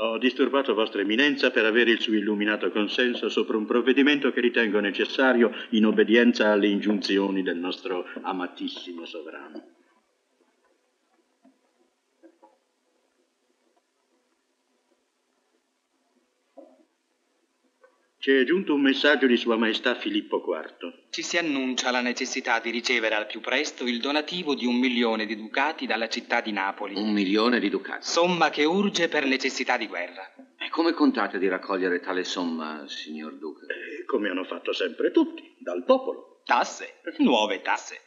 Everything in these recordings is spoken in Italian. Ho disturbato Vostra Eminenza per avere il suo illuminato consenso sopra un provvedimento che ritengo necessario in obbedienza alle ingiunzioni del nostro amatissimo sovrano. Ci è giunto un messaggio di Sua Maestà Filippo IV. Ci si annuncia la necessità di ricevere al più presto il donativo di 1.000.000 di ducati dalla città di Napoli. 1.000.000 di ducati? Somma che urge per necessità di guerra. E come contate di raccogliere tale somma, signor Duca? Come hanno fatto sempre tutti, dal popolo. Tasse, nuove tasse.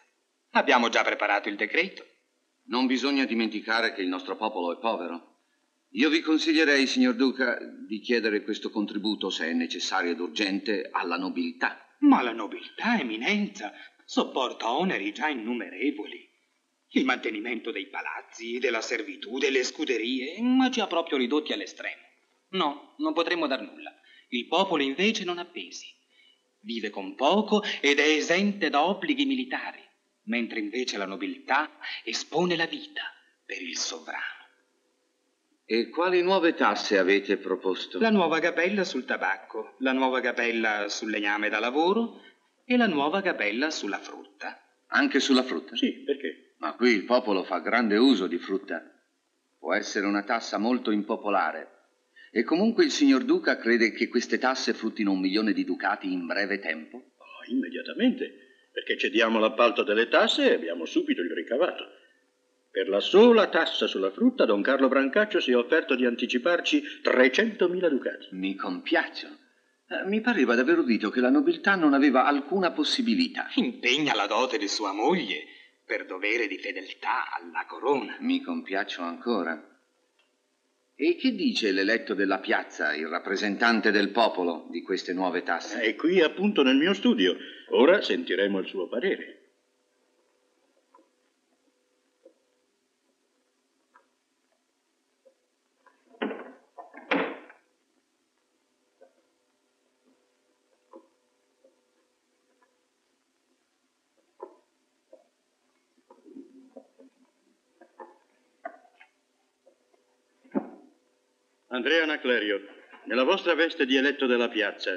Abbiamo già preparato il decreto. Non bisogna dimenticare che il nostro popolo è povero. Io vi consiglierei, signor Duca, di chiedere questo contributo, se è necessario ed urgente, alla nobiltà. Ma la nobiltà, Eminenza, sopporta oneri già innumerevoli. Il mantenimento dei palazzi, della servitù, delle scuderie, ma ci ha proprio ridotti all'estremo. No, non potremmo dar nulla. Il popolo invece non ha pesi. Vive con poco ed è esente da obblighi militari, mentre invece la nobiltà espone la vita per il sovrano. E quali nuove tasse avete proposto? La nuova gabella sul tabacco, la nuova gabella sul legname da lavoro e la nuova gabella sulla frutta. Anche sulla frutta? Sì, perché? Ma qui il popolo fa grande uso di frutta. Può essere una tassa molto impopolare. E comunque il signor Duca crede che queste tasse fruttino 1.000.000 di ducati in breve tempo? Oh, immediatamente, perché cediamo l'appalto delle tasse e abbiamo subito il ricavato. Per la sola tassa sulla frutta, Don Carlo Brancaccio si è offerto di anticiparci 300.000 ducati. Mi compiaccio. Mi pareva d'aver udito che la nobiltà non aveva alcuna possibilità. Impegna la dote di sua moglie per dovere di fedeltà alla corona. Mi compiaccio ancora. E che dice l'eletto della piazza, il rappresentante del popolo, di queste nuove tasse? È qui appunto nel mio studio. Ora sentiremo il suo parere. Andrea Naclerio, nella vostra veste di eletto della piazza,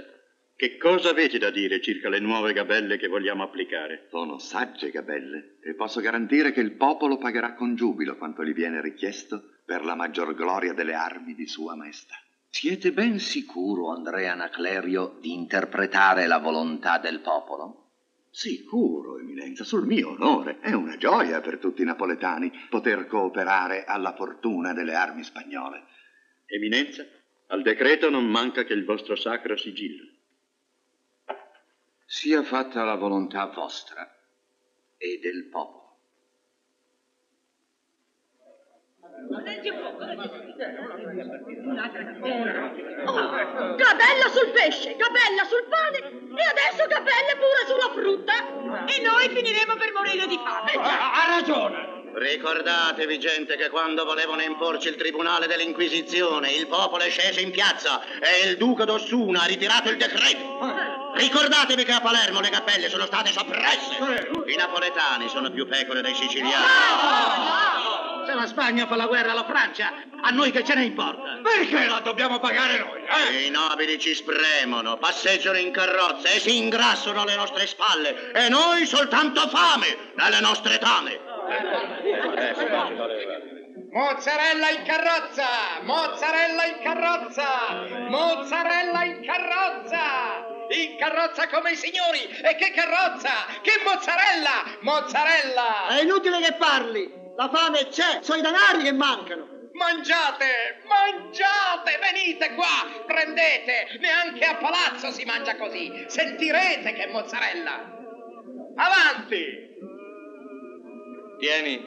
che cosa avete da dire circa le nuove gabelle che vogliamo applicare? Sono sagge gabelle e posso garantire che il popolo pagherà con giubilo quanto gli viene richiesto per la maggior gloria delle armi di Sua Maestà. Siete ben sicuro, Andrea Naclerio, di interpretare la volontà del popolo? Sicuro, Eminenza, sul mio onore. È una gioia per tutti i napoletani poter cooperare alla fortuna delle armi spagnole. Eminenza, al decreto non manca che il vostro sacro sigillo. Sia fatta la volontà vostra e del popolo. Gabella sul pesce, gabella sul pane e adesso gabelle pure sulla frutta. E noi finiremo per morire di fame. Ha ragione. Ricordatevi, gente, che quando volevano imporci il tribunale dell'Inquisizione, il popolo è sceso in piazza e il duca d'Ossuna ha ritirato il decreto. Ricordatevi che a Palermo le gabelle sono state soppresse. I napoletani sono più pecore dei siciliani. Se la Spagna fa la guerra alla Francia, a noi che ce ne importa? Perché la dobbiamo pagare noi, eh? I nobili ci spremono, passeggiano in carrozze e si ingrassano alle nostre spalle. E noi soltanto fame nelle nostre tane. Mozzarella in carrozza! Mozzarella in carrozza! Mozzarella in carrozza! In carrozza come i signori! E che carrozza! Che mozzarella! Mozzarella! È inutile che parli! La fame c'è, sono i denari che mancano. Mangiate, mangiate, venite qua, prendete. Neanche a palazzo si mangia così. Sentirete che mozzarella. Avanti. Tieni,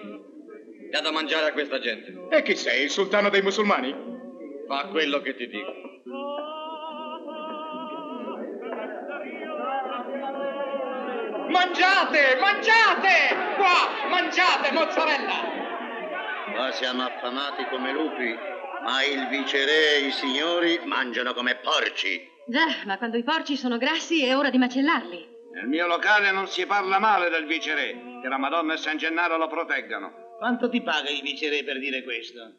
dà da mangiare a questa gente. E chi sei, il sultano dei musulmani? Fa quello che ti dico. Mangiate, mangiate! Qua, mangiate, mozzarella! Qua siamo affamati come lupi, ma il viceré e i signori mangiano come porci. Già, ma quando i porci sono grassi è ora di macellarli. Nel mio locale non si parla male del viceré, che la Madonna e San Gennaro lo proteggano. Quanto ti paga il viceré per dire questo?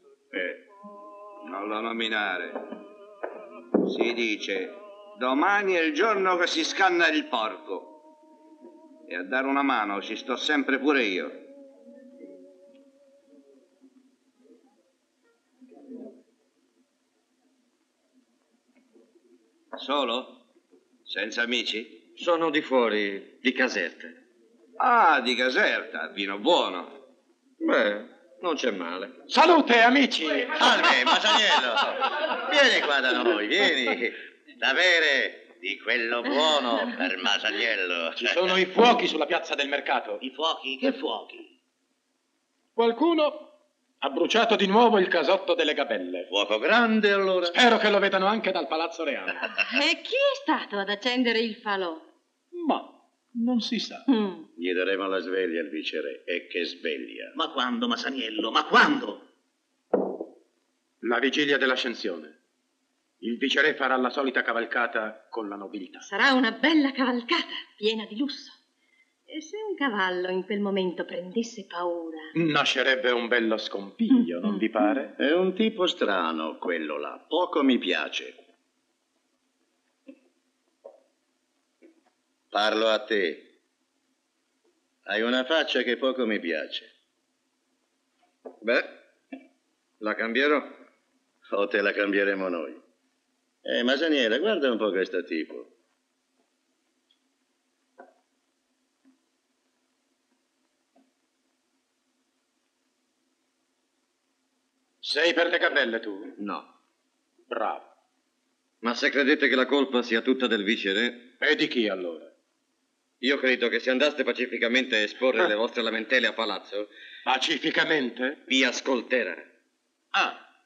Non lo nominare. Si dice, domani è il giorno che si scanna il porco. E a dare una mano ci sto sempre pure io. Solo? Senza amici? Sono di fuori, di Caserta. Ah, di Caserta, vino buono. Beh, non c'è male. Salute, amici! Salve, Masaniello! Vieni qua da noi, vieni! Da bere! Di quello buono per Masaniello. Ci sono i fuochi sulla piazza del mercato. I fuochi? Che fuochi? Qualcuno ha bruciato di nuovo il casotto delle gabelle. Fuoco grande, allora? Spero che lo vedano anche dal Palazzo Reale. E chi è stato ad accendere il falò? Ma non si sa. Gli daremo la sveglia al viceré. E che sveglia. Ma quando, Masaniello? Ma quando? La vigilia dell'Ascensione. Il viceré farà la solita cavalcata con la nobiltà. Sarà una bella cavalcata, piena di lusso. E se un cavallo in quel momento prendesse paura... Nascerebbe un bello scompiglio, non vi pare? È un tipo strano quello là, poco mi piace. Parlo a te. Hai una faccia che poco mi piace. Beh, la cambierò o te la cambieremo noi. Masaniello, guarda un po' questo tipo. Sei per le gabelle tu? No. Bravo. Ma se credete che la colpa sia tutta del viceré... E di chi allora? Io credo che se andaste pacificamente a esporre le vostre lamentele a palazzo... Pacificamente? Vi ascolterà. Ah,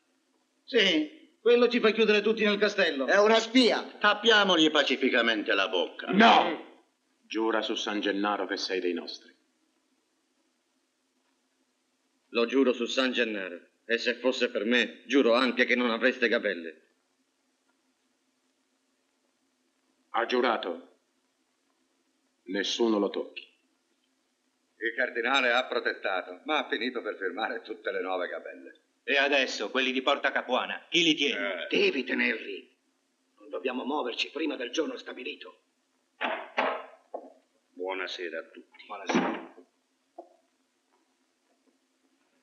sì. Quello ci fa chiudere tutti nel castello. È una spia. Tappiamogli pacificamente la bocca. No! Giura su San Gennaro che sei dei nostri. Lo giuro su San Gennaro. E se fosse per me, giuro anche che non avreste gabelle. Ha giurato. Nessuno lo tocchi. Il cardinale ha protestato, ma ha finito per firmare tutte le 9 gabelle. E adesso, quelli di Porta Capuana, chi li tiene? Devi tenerli. Non dobbiamo muoverci prima del giorno stabilito. Buonasera a tutti. Buonasera.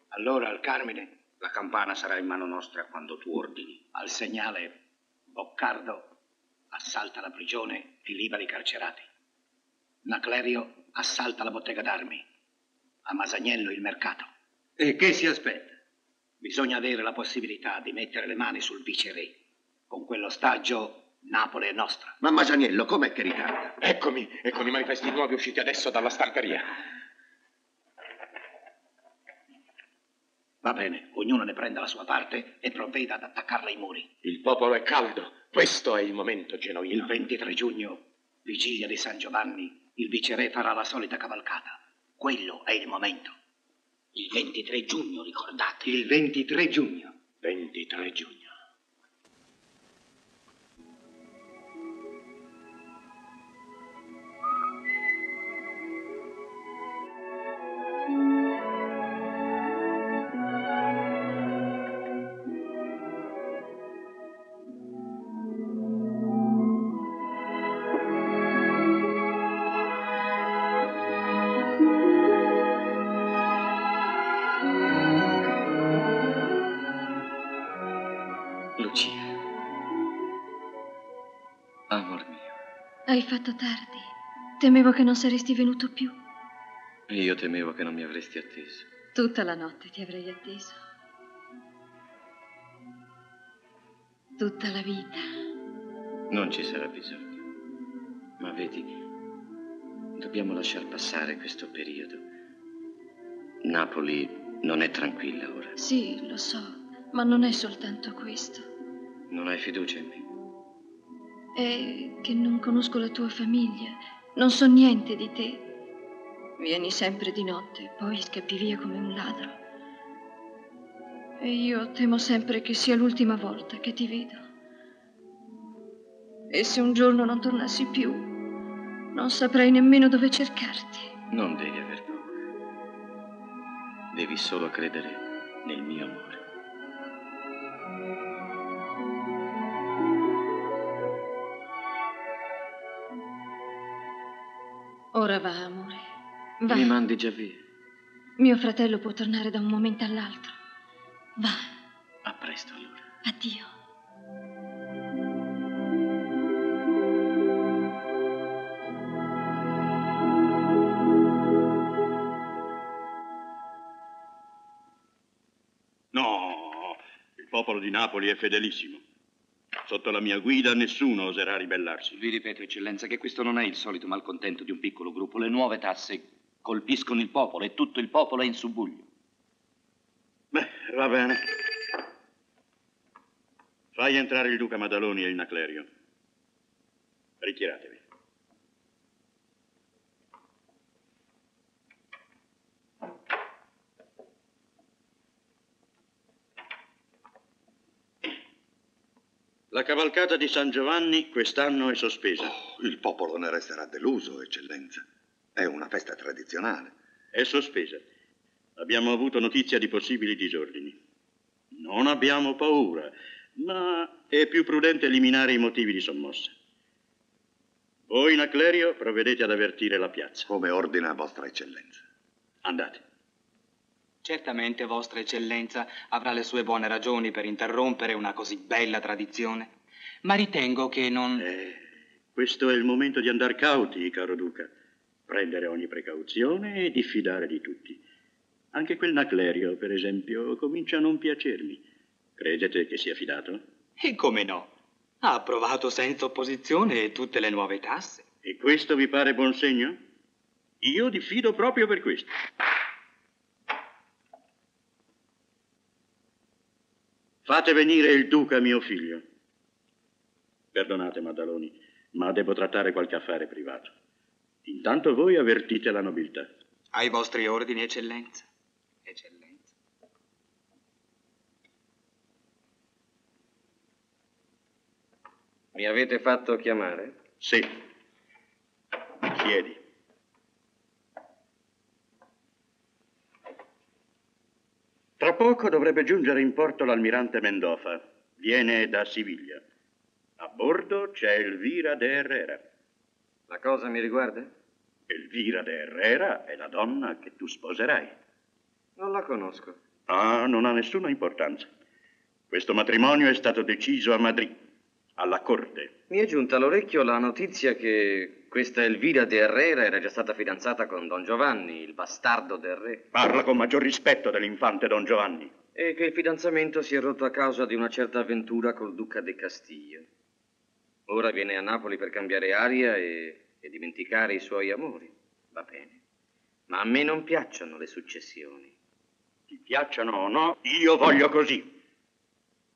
Allora, al Carmine... La campana sarà in mano nostra quando tu ordini. Al segnale Boccardo assalta la prigione e libera i carcerati. Naclerio assalta la bottega d'armi. A Masaniello il mercato. E che si aspetta? Bisogna avere la possibilità di mettere le mani sul viceré. Con quell'ostaggio Napoli è nostra. Ma Masaniello com'è che ritarda? Eccomi, e con i manifesti nuovi usciti adesso dalla stancheria. Va bene, ognuno ne prenda la sua parte e provveda ad attaccarla ai muri. Il popolo è caldo, questo è il momento, Genoino. Il 23 giugno, vigilia di San Giovanni, il viceré farà la solita cavalcata. Quello è il momento. Il 23 giugno, ricordate. Il 23 giugno. 23 giugno. Hai fatto tardi. Temevo che non saresti venuto più. Io temevo che non mi avresti atteso. Tutta la notte ti avrei atteso. Tutta la vita. Non ci sarà bisogno. Ma vedi, dobbiamo lasciar passare questo periodo. Napoli non è tranquilla ora. Sì, lo so, ma non è soltanto questo. Non hai fiducia in me? È che non conosco la tua famiglia, non so niente di te. Vieni sempre di notte, poi scappi via come un ladro. E io temo sempre che sia l'ultima volta che ti vedo. E se un giorno non tornassi più, non saprei nemmeno dove cercarti. Non devi aver paura. Devi solo credere nel mio amore. Ora va, amore, va. Mi mandi già via? Mio fratello può tornare da un momento all'altro. Va. A presto, allora. Addio. No, il popolo di Napoli è fedelissimo. Sotto la mia guida nessuno oserà ribellarsi. Vi ripeto, Eccellenza, che questo non è il solito malcontento di un piccolo gruppo. Le nuove tasse colpiscono il popolo e tutto il popolo è in subbuglio. Beh, va bene. Fai entrare il Duca Maddaloni e il Naclerio. Ritiratevi. La cavalcata di San Giovanni quest'anno è sospesa. Oh, il popolo ne resterà deluso, Eccellenza. È una festa tradizionale. È sospesa. Abbiamo avuto notizia di possibili disordini. Non abbiamo paura, ma è più prudente eliminare i motivi di sommossa. Voi, Naclerio, provvedete ad avvertire la piazza. Come ordina vostra Eccellenza. Andate. Certamente Vostra Eccellenza avrà le sue buone ragioni per interrompere una così bella tradizione, ma ritengo che non... Questo è il momento di andar cauti, caro Duca, prendere ogni precauzione e diffidare di tutti. Anche quel Naclerio, per esempio, comincia a non piacermi. Credete che sia fidato? E come no? Ha approvato senza opposizione tutte le nuove tasse. E questo vi pare buon segno? Io diffido proprio per questo. Fate venire il duca, mio figlio. Perdonate, Maddaloni, ma devo trattare qualche affare privato. Intanto voi avvertite la nobiltà. Ai vostri ordini, Eccellenza. Eccellenza. Mi avete fatto chiamare? Sì. Siedi. Tra poco dovrebbe giungere in porto l'almirante Mendoza. Viene da Siviglia. A bordo c'è Elvira de Herrera. La cosa mi riguarda? Elvira de Herrera è la donna che tu sposerai. Non la conosco. Ah, non ha nessuna importanza. Questo matrimonio è stato deciso a Madrid, alla corte. Mi è giunta all'orecchio la notizia che questa Elvira de Herrera era già stata fidanzata con Don Giovanni, il bastardo del re. Parla con maggior rispetto dell'infante Don Giovanni. E che il fidanzamento si è rotto a causa di una certa avventura col duca di Castiglio. Ora viene a Napoli per cambiare aria e dimenticare i suoi amori. Va bene. Ma a me non piacciono le successioni. Ti piacciono o no, io voglio così.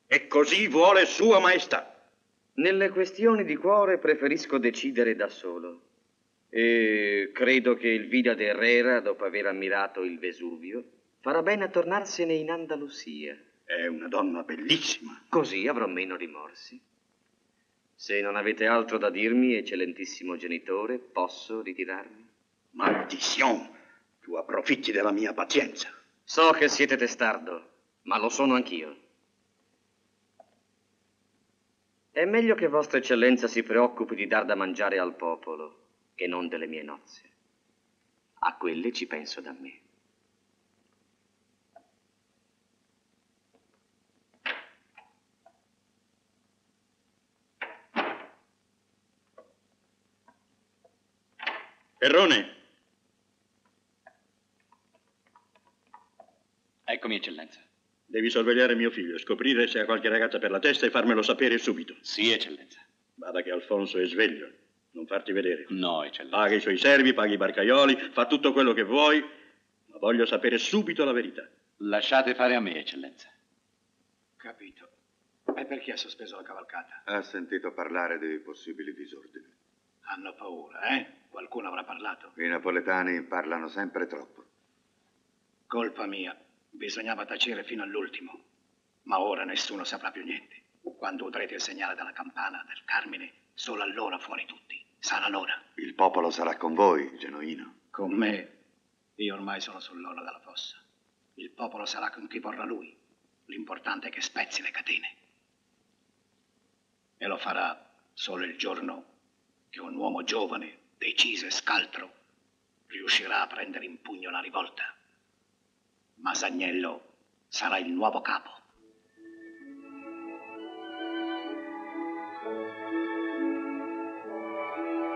E così vuole Sua Maestà. Nelle questioni di cuore preferisco decidere da solo. E credo che Elvira de Herrera, dopo aver ammirato il Vesuvio, farà bene a tornarsene in Andalusia. È una donna bellissima. Così avrò meno rimorsi. Se non avete altro da dirmi, eccellentissimo genitore, posso ritirarmi? Maldizione! Tu approfitti della mia pazienza. So che siete testardo, ma lo sono anch'io. È meglio che Vostra Eccellenza si preoccupi di dar da mangiare al popolo, che non delle mie nozze. A quelle ci penso da me. Ferrone! Eccomi, Eccellenza. Devi sorvegliare mio figlio, scoprire se ha qualche ragazza per la testa e farmelo sapere subito. Sì, Eccellenza. Bada che Alfonso è sveglio. Non farti vedere. No, Eccellenza. Paga i suoi servi, paga i barcaioli, fa tutto quello che vuoi, ma voglio sapere subito la verità. Lasciate fare a me, Eccellenza. Capito. E perché ha sospeso la cavalcata? Ha sentito parlare dei possibili disordini. Hanno paura, eh? Qualcuno avrà parlato. I napoletani parlano sempre troppo. Colpa mia. Bisognava tacere fino all'ultimo, ma ora nessuno saprà più niente. Quando udrete il segnale dalla campana del Carmine, solo allora fuori tutti. Sarà l'ora. Il popolo sarà con voi, Genoino. Con me? Io ormai sono sull'orlo della fossa. Il popolo sarà con chi vorrà lui. L'importante è che spezzi le catene. E lo farà solo il giorno che un uomo giovane, deciso e scaltro, riuscirà a prendere in pugno la rivolta. Masaniello sarà il nuovo capo.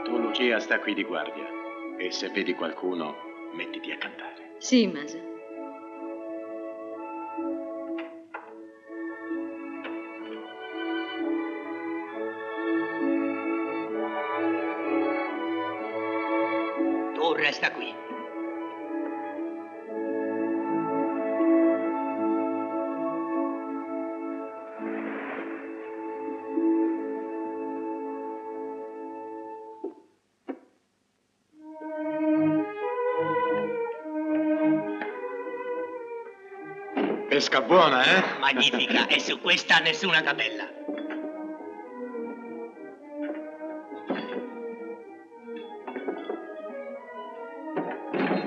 Tu, Lucia, sta qui di guardia e se vedi qualcuno, mettiti a cantare. Sì, Masa. Tu resta qui. Pesca buona, eh? Magnifica, e su questa nessuna tabella.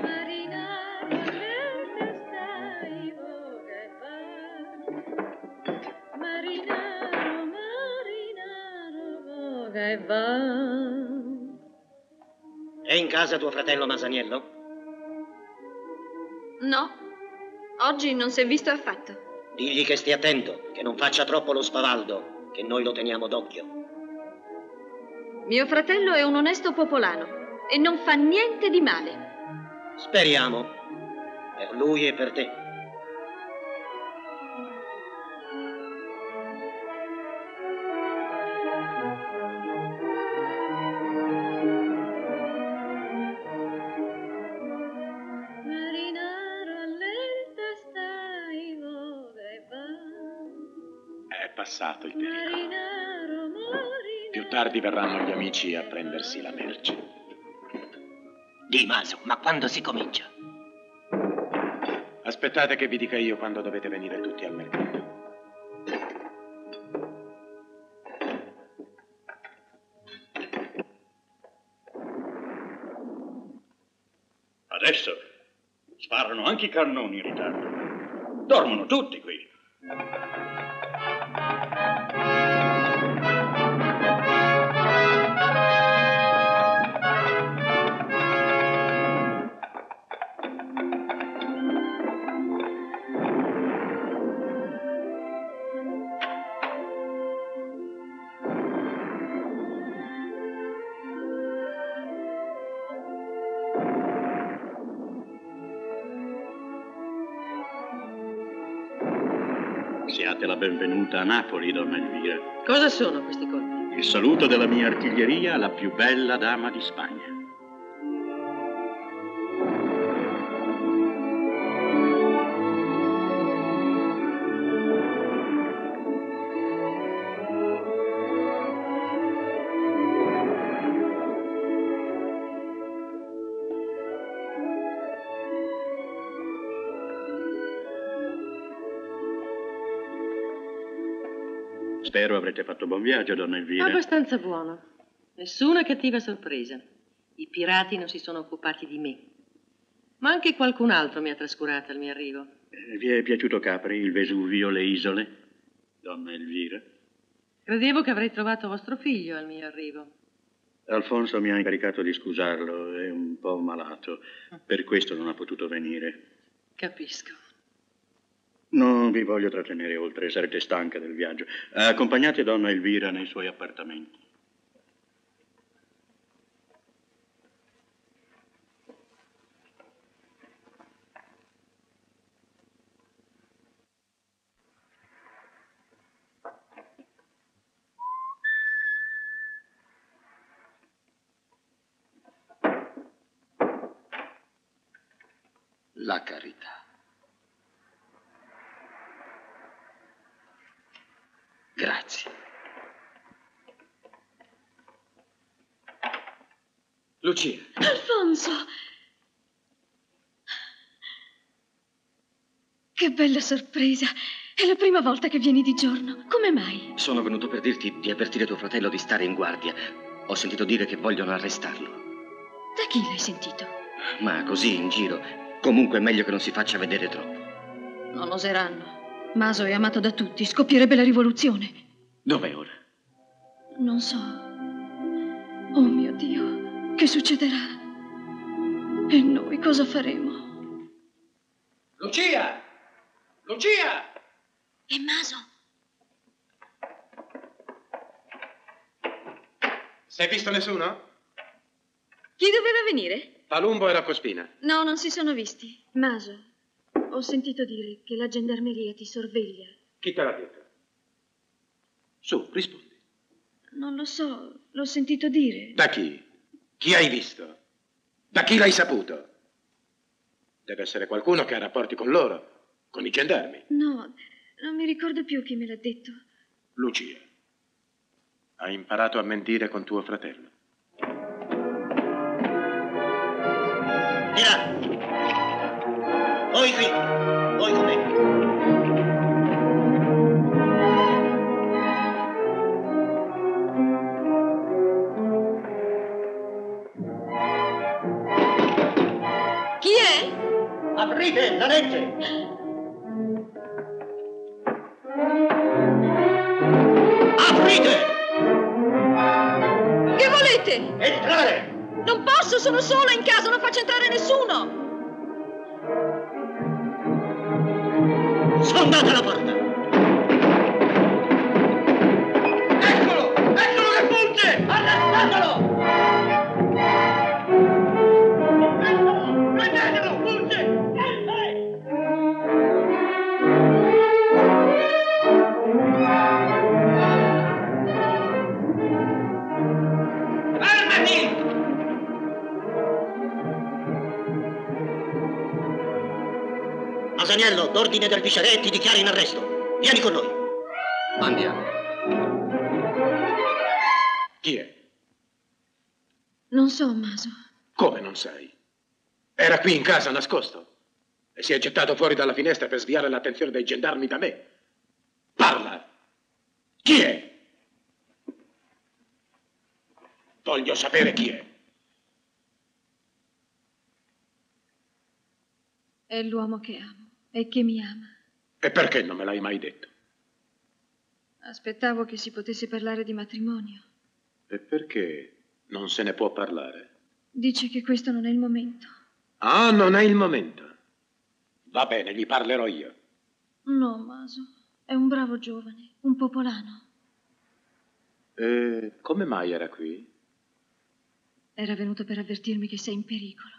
Marinaro, marinaro, voga e va. È in casa tuo fratello Masaniello? No. Oggi non si è visto affatto. Digli che stia attento, che non faccia troppo lo spavaldo, che noi lo teniamo d'occhio. Mio fratello è un onesto popolano e non fa niente di male. Speriamo, per lui e per te. Passato il pericolo. Più tardi verranno gli amici a prendersi la merce. Di Maso, ma quando si comincia? Aspettate che vi dica io quando dovete venire tutti al mercato. Adesso sparano anche i cannoni in ritardo. Dormono tutti qui. Siate la benvenuta a Napoli, donna Elvira. Cosa sono questi colpi? Il saluto della mia artiglieria alla più bella dama di Spagna. Spero avrete fatto buon viaggio, donna Elvira. Abbastanza buono. Nessuna cattiva sorpresa. I pirati non si sono occupati di me. Ma anche qualcun altro mi ha trascurata al mio arrivo. Vi è piaciuto Capri, il Vesuvio, le isole, donna Elvira? Credevo che avrei trovato vostro figlio al mio arrivo. Alfonso mi ha incaricato di scusarlo. È un po' malato. Per questo non ha potuto venire. Capisco. Non vi voglio trattenere oltre, sarete stanca del viaggio. Accompagnate donna Elvira nei suoi appartamenti. La carità. Grazie. Lucia. Alfonso! Che bella sorpresa. È la prima volta che vieni di giorno. Come mai? Sono venuto per dirti di avvertire tuo fratello di stare in guardia. Ho sentito dire che vogliono arrestarlo. Da chi l'hai sentito? Ma così, in giro. Comunque è meglio che non si faccia vedere troppo. Non oseranno. Maso è amato da tutti, scoppierebbe la rivoluzione. Dov'è ora? Non so. Oh mio Dio, che succederà? E noi cosa faremo? Lucia! Lucia! E Maso? Sei visto nessuno? Chi doveva venire? Palumbo e la Cospina. No, non si sono visti. Maso... Ho sentito dire che la gendarmeria ti sorveglia. Chi te l'ha detto? Su, rispondi. Non lo so, l'ho sentito dire. Da chi? Chi hai visto? Da chi l'hai saputo? Deve essere qualcuno che ha rapporti con loro, con i gendarmi. No, non mi ricordo più chi me l'ha detto. Lucia, hai imparato a mentire con tuo fratello. Via! Voi qui, voi con me. Chi è? Aprite la legge! Aprite! Che volete? Entrare! Non posso, sono sola in casa, non faccio entrare nessuno! Sfondate la porta! Eccolo! Eccolo che fugge! Arrestatelo! Eccolo! Prendetelo! Fugge! Fermati! Masaniello, l'ordine del Pisciaretti dichiara in arresto. Vieni con noi. Andiamo. Chi è? Non so, Maso. Come non sai? Era qui in casa, nascosto. E si è gettato fuori dalla finestra per sviare l'attenzione dei gendarmi da me. Parla! Chi è? Voglio sapere chi è. È l'uomo che amo e che mi ama. E perché non me l'hai mai detto? Aspettavo che si potesse parlare di matrimonio. E perché non se ne può parlare? Dice che questo non è il momento. Ah, non è il momento. Va bene, gli parlerò io. No, Maso. È un bravo giovane, un popolano. Come mai era qui? Era venuto per avvertirmi che sei in pericolo.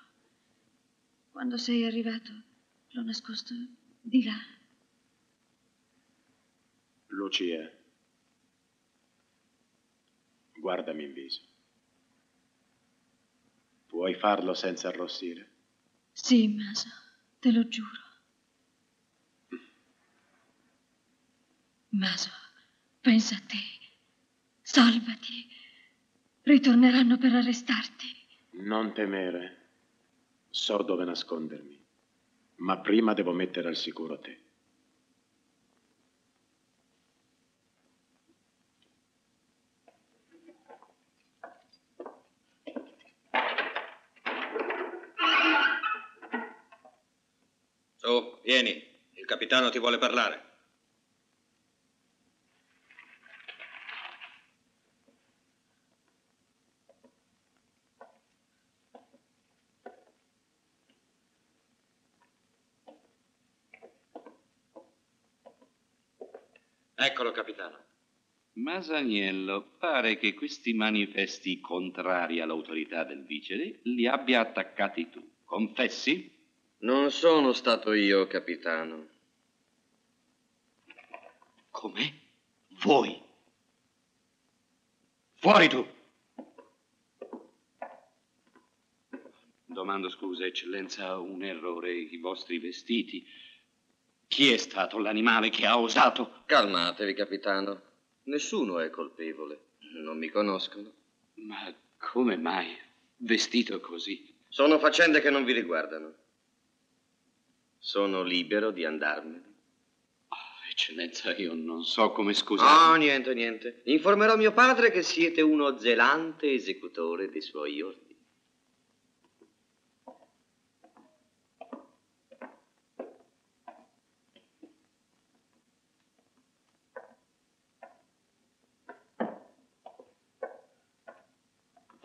Quando sei arrivato, l'ho nascosto di là. Lucia, guardami in viso. Puoi farlo senza arrossire? Sì, Maso, te lo giuro. Maso, pensa a te. Salvati. Ritorneranno per arrestarti. Non temere. So dove nascondermi. Ma prima devo mettere al sicuro te. Su, vieni. Il capitano ti vuole parlare. Eccolo, capitano. Masaniello, pare che questi manifesti contrari all'autorità del vicere li abbia attaccati tu. Confessi? Non sono stato io, capitano. Come? Voi? Fuori tu! Domando scusa, eccellenza, un errore. I vostri vestiti... Chi è stato l'animale che ha osato? Calmatevi, capitano. Nessuno è colpevole. Non mi conoscono. Ma come mai vestito così? Sono faccende che non vi riguardano. Sono libero di andarmene. Oh, eccellenza, io non so come scusarmi. Oh, niente, niente. Informerò mio padre che siete uno zelante esecutore dei suoi ordini.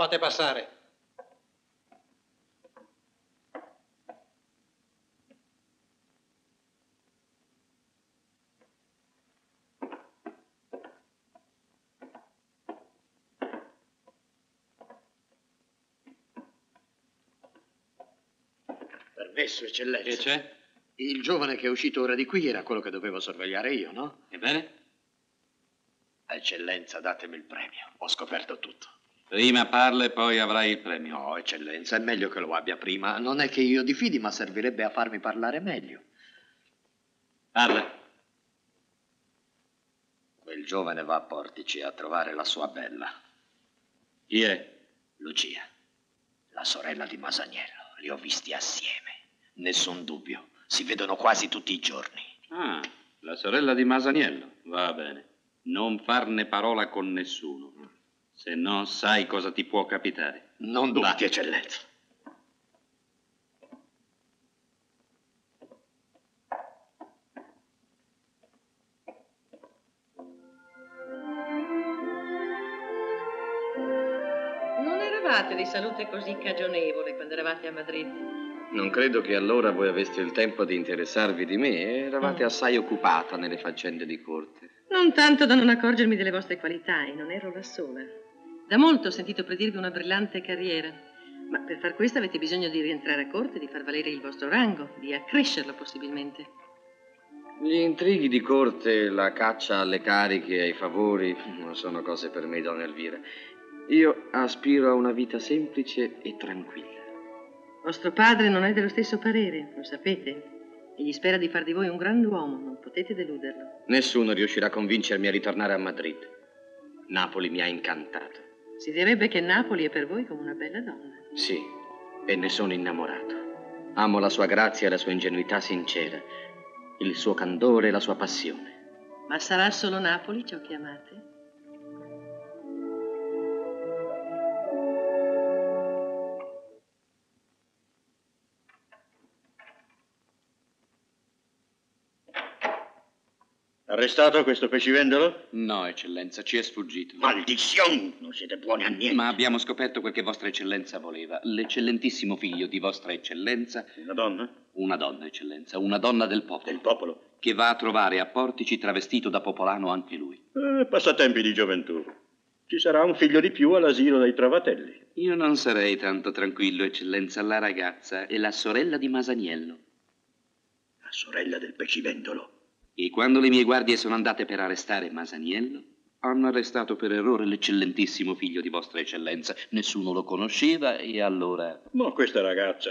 Fate passare. Permesso, eccellenza. Che c'è? Il giovane che è uscito ora di qui era quello che dovevo sorvegliare io, no? Ebbene? Eccellenza, datemi il premio. Ho scoperto tutto. Prima parla e poi avrai il premio. Oh, eccellenza, è meglio che lo abbia prima. Non è che io diffidi, ma servirebbe a farmi parlare meglio. Parla. Quel giovane va a Portici a trovare la sua bella. Chi è? Lucia, la sorella di Masaniello. Li ho visti assieme. Nessun dubbio. Si vedono quasi tutti i giorni. Ah, la sorella di Masaniello. Va bene. Non farne parola con nessuno. Se no, sai cosa ti può capitare. Non dubiti, eccellenza. Non eravate di salute così cagionevole quando eravate a Madrid? Non credo che allora voi aveste il tempo di interessarvi di me. Eravate assai occupata nelle faccende di corte. Non tanto da non accorgermi delle vostre qualità, e non ero la sola. Da molto ho sentito predirvi una brillante carriera, ma per far questo avete bisogno di rientrare a corte, di far valere il vostro rango, di accrescerlo possibilmente. Gli intrighi di corte, la caccia alle cariche, ai favori, non sono cose per me, donna Elvira. Io aspiro a una vita semplice e tranquilla. Vostro padre non è dello stesso parere, lo sapete. Egli spera di far di voi un grand'uomo, non potete deluderlo. Nessuno riuscirà a convincermi a ritornare a Madrid. Napoli mi ha incantato. Si direbbe che Napoli è per voi come una bella donna. Sì, e ne sono innamorato. Amo la sua grazia e la sua ingenuità sincera, il suo candore e la sua passione. Ma sarà solo Napoli ciò che amate? Arrestato questo pescivendolo? No, Eccellenza, ci è sfuggito. Maldizione! Non siete buoni a niente. Ma abbiamo scoperto quel che Vostra Eccellenza voleva. L'eccellentissimo figlio di Vostra Eccellenza... Una donna? Una donna, Eccellenza, una donna del popolo. Del popolo? Che va a trovare a Portici travestito da popolano anche lui. Passatempi di gioventù. Ci sarà un figlio di più all'asilo dei Travatelli. Io non sarei tanto tranquillo, Eccellenza. La ragazza è la sorella di Masaniello. La sorella del pescivendolo? E quando le mie guardie sono andate per arrestare Masaniello, hanno arrestato per errore l'eccellentissimo figlio di Vostra Eccellenza. Nessuno lo conosceva e allora... Ma questa ragazza...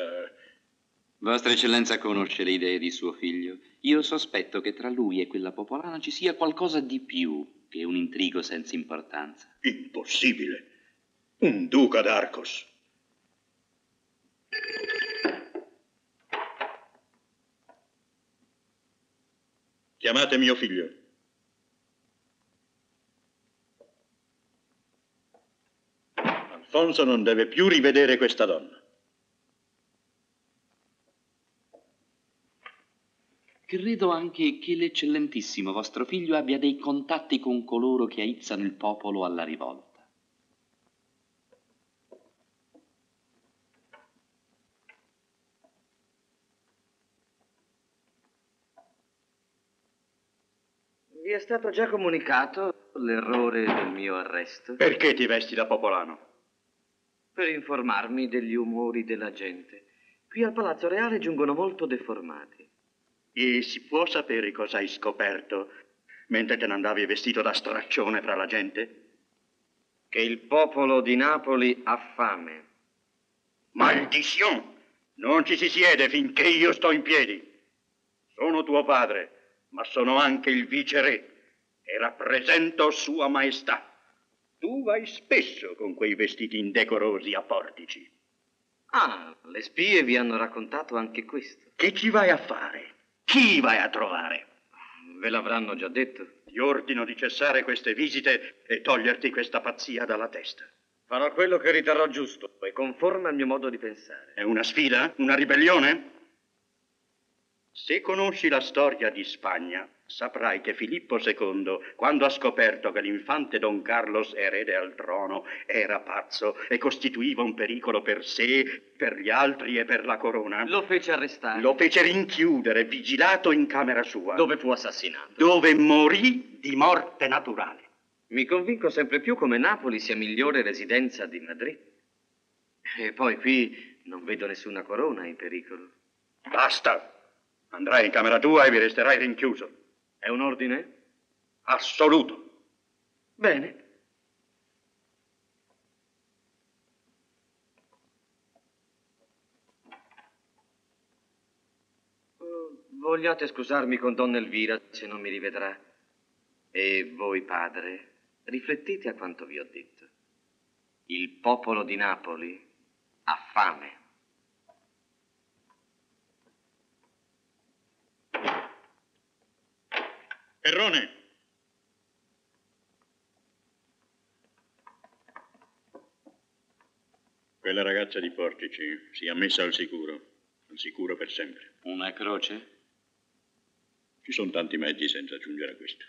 Vostra Eccellenza conosce le idee di suo figlio. Io sospetto che tra lui e quella popolana ci sia qualcosa di più che un intrigo senza importanza. Impossibile! Un duca d'Arcos! Chiamate mio figlio. Alfonso non deve più rivedere questa donna. Credo anche che l'eccellentissimo vostro figlio abbia dei contatti con coloro che aizzano il popolo alla rivolta. Vi è stato già comunicato l'errore del mio arresto? Perché ti vesti da popolano? Per informarmi degli umori della gente. Qui al Palazzo Reale giungono molto deformati. E si può sapere cosa hai scoperto mentre te ne andavi vestito da straccione fra la gente? Che il popolo di Napoli ha fame. Maldizione! Non ci si siede finché io sto in piedi. Sono tuo padre, ma sono anche il viceré e rappresento Sua Maestà. Tu vai spesso con quei vestiti indecorosi a Portici. Ah, le spie vi hanno raccontato anche questo. Che ci vai a fare? Chi vai a trovare? Ve l'avranno già detto. Ti ordino di cessare queste visite e toglierti questa pazzia dalla testa. Farò quello che riterrò giusto e conforme al mio modo di pensare. È una sfida? Una ribellione? Se conosci la storia di Spagna, saprai che Filippo II, quando ha scoperto che l'infante Don Carlos, erede al trono, era pazzo e costituiva un pericolo per sé, per gli altri e per la corona... Lo fece arrestare. Lo fece rinchiudere, vigilato in camera sua. Dove fu assassinato. Dove morì di morte naturale. Mi convinco sempre più come Napoli sia migliore residenza di Madrid. E poi qui non vedo nessuna corona in pericolo. Basta! Andrai in camera tua e vi resterai rinchiuso. È un ordine? Assoluto. Bene. Vogliate scusarmi con Donna Elvira se non mi rivedrà. E voi, padre, riflettete a quanto vi ho detto. Il popolo di Napoli ha fame. Ferrone! Quella ragazza di Portici si è messa al sicuro per sempre. Una croce? Ci sono tanti mezzi senza giungere a questo.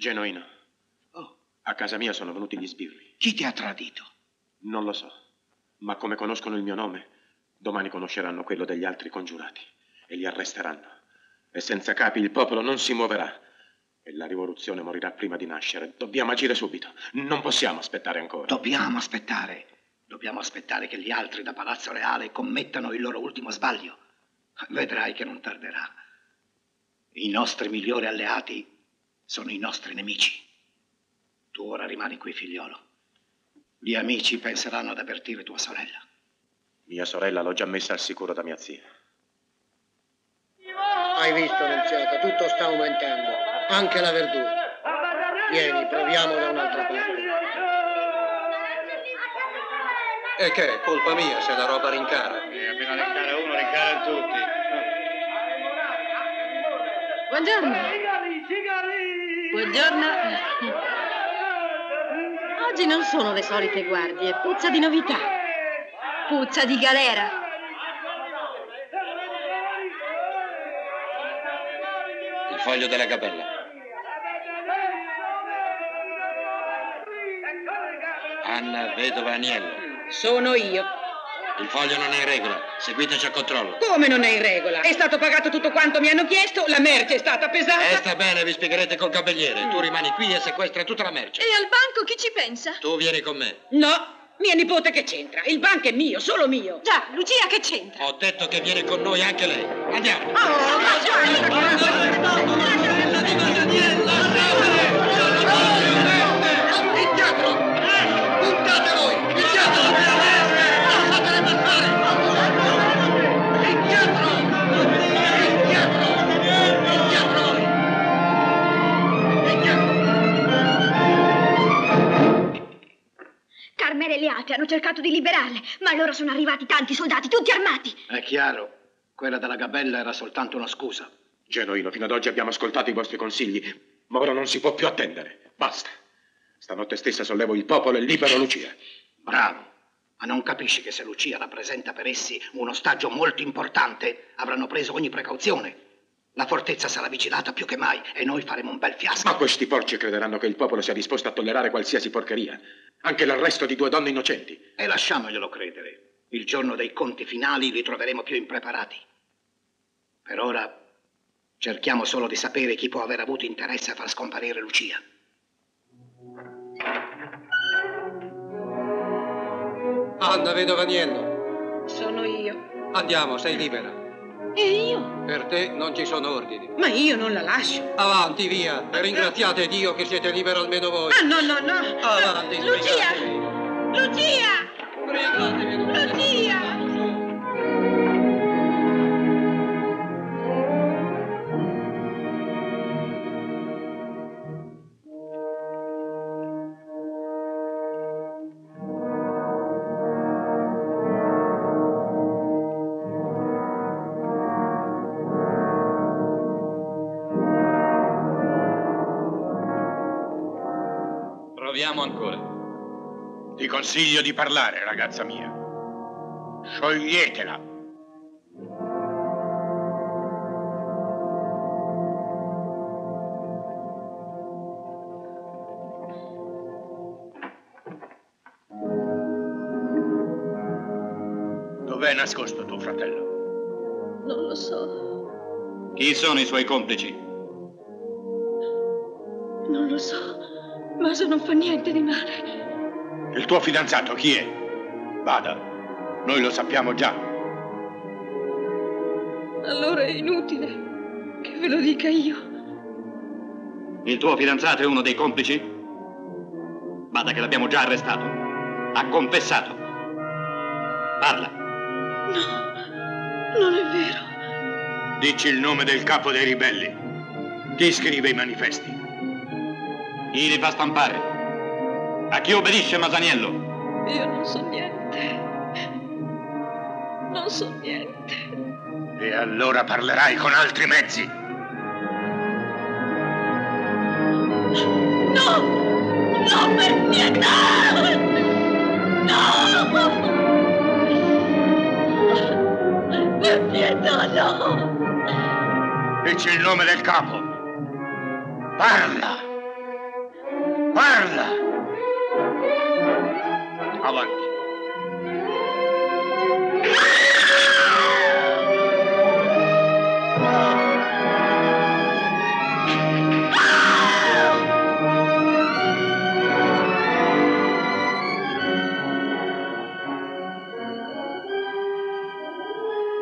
Genoino. Oh. A casa mia sono venuti gli sbirri. Chi ti ha tradito? Non lo so, ma come conoscono il mio nome, domani conosceranno quello degli altri congiurati e li arresteranno. E senza capi il popolo non si muoverà e la rivoluzione morirà prima di nascere. Dobbiamo agire subito, non possiamo aspettare ancora. Dobbiamo aspettare. Dobbiamo aspettare che gli altri da Palazzo Reale commettano il loro ultimo sbaglio. Vedrai che non tarderà. I nostri migliori alleati... sono i nostri nemici. Tu ora rimani qui, figliolo. Gli amici penseranno ad avvertire tua sorella. Mia sorella l'ho già messa al sicuro da mia zia. Hai visto, Nunziata, tutto sta aumentando. Anche la verdura. Vieni, proviamo da un'altra parte. E che è colpa mia se la roba rincara? Appena rincara uno, rincara tutti. Buongiorno. Buongiorno. Oggi non sono le solite guardie, puzza di novità. Puzza di galera. Il foglio della cappella. Anna Vedova Aniello. Sono io. Il foglio non è in regola, seguiteci a controllo. Come non è in regola? È stato pagato tutto quanto mi hanno chiesto, la merce è stata pesata. Sta bene, vi spiegherete col gabelliere. Tu rimani qui e sequestra tutta la merce. E al banco chi ci pensa? Tu vieni con me. No, mia nipote che c'entra, il banco è mio, solo mio. Già, Lucia che c'entra? Ho detto che viene con noi anche lei. Andiamo. Oh, ma già! Le altre hanno cercato di liberarle, ma loro sono arrivati tanti soldati, tutti armati. È chiaro, quella della gabella era soltanto una scusa. Genoino, fino ad oggi abbiamo ascoltato i vostri consigli, ma ora non si può più attendere. Basta. Stanotte stessa sollevo il popolo e libero Lucia. Bravo, ma non capisci che se Lucia rappresenta per essi un ostaggio molto importante, avranno preso ogni precauzione. La fortezza sarà vigilata più che mai e noi faremo un bel fiasco. Ma questi porci crederanno che il popolo sia disposto a tollerare qualsiasi porcheria, anche l'arresto di 2 donne innocenti. E lasciamoglielo credere. Il giorno dei conti finali li troveremo più impreparati. Per ora cerchiamo solo di sapere chi può aver avuto interesse a far scomparire Lucia. Anna Vedova Aniello. Sono io. Andiamo, sei libera. E io? Per te non ci sono ordini. Ma io non la lascio. Avanti, via. Ringraziate Dio che siete liberi almeno voi. Ah, no, no, no. Avanti. Lucia! Lucia! Pregatevi. Lucia! Ancora. Ti consiglio di parlare, ragazza mia. Scioglietela. Dov'è nascosto tuo fratello? Non lo so. Chi sono i suoi complici? Non lo so. Ma se non fa niente di male. Il tuo fidanzato chi è? Vada, noi lo sappiamo già. Allora è inutile che ve lo dica io. Il tuo fidanzato è uno dei complici? Vada che l'abbiamo già arrestato. Ha confessato. Parla. No, non è vero. Dici il nome del capo dei ribelli. Chi scrive i manifesti? Chi li fa stampare? A chi obbedisce Masaniello? Io non so niente. Non so niente. E allora parlerai con altri mezzi. No! No, per pietà! No! Per pietà, no! Dici il nome del capo. Parla! Parla! Avanti.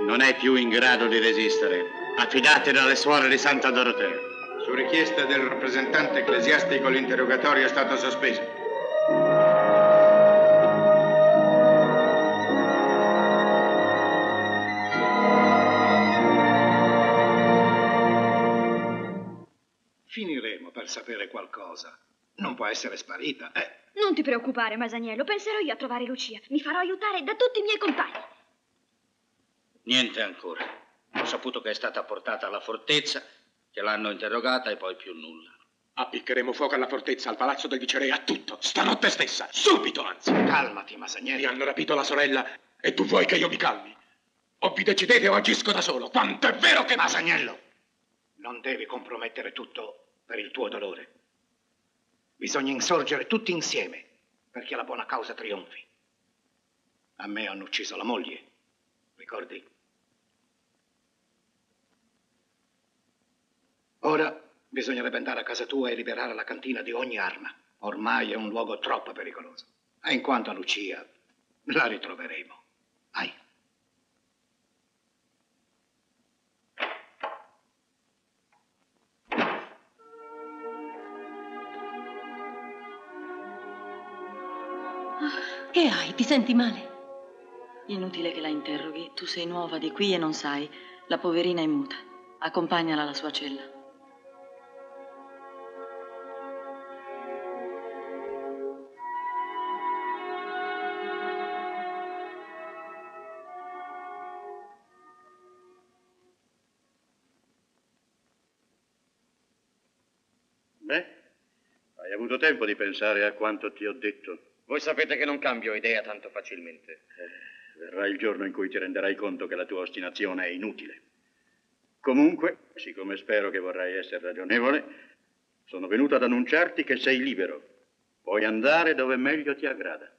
Non è più in grado di resistere. Affidatela alle suore di Santa Dorotea. Su richiesta del rappresentante ecclesiastico l'interrogatorio è stato sospeso. Finiremo per sapere qualcosa. Non può essere sparita, Non ti preoccupare, Masaniello, penserò io a trovare Lucia. Mi farò aiutare da tutti i miei compagni. Niente ancora. Ho saputo che è stata portata alla fortezza, che l'hanno interrogata e poi più nulla. Appiccheremo fuoco alla fortezza, al palazzo del viceré, a tutto, stanotte stessa, subito anzi. Calmati, Masaniello. Mi hanno rapito la sorella e tu vuoi che io mi calmi? O vi decidete o agisco da solo, quanto è vero che... Masaniello, non devi compromettere tutto per il tuo dolore. Bisogna insorgere tutti insieme perché la buona causa trionfi. A me hanno ucciso la moglie, ricordi? Ora... bisognerebbe andare a casa tua e liberare la cantina di ogni arma. Ormai è un luogo troppo pericoloso. E in quanto a Lucia, la ritroveremo. Vai. Ah, che hai? Ti senti male? Inutile che la interroghi. Tu sei nuova di qui e non sai. La poverina è muta. Accompagnala alla sua cella. Tempo di pensare a quanto ti ho detto. Voi sapete che non cambio idea tanto facilmente. Verrà il giorno in cui ti renderai conto che la tua ostinazione è inutile. Comunque, siccome spero che vorrai essere ragionevole, sono venuto ad annunciarti che sei libero. Puoi andare dove meglio ti aggrada.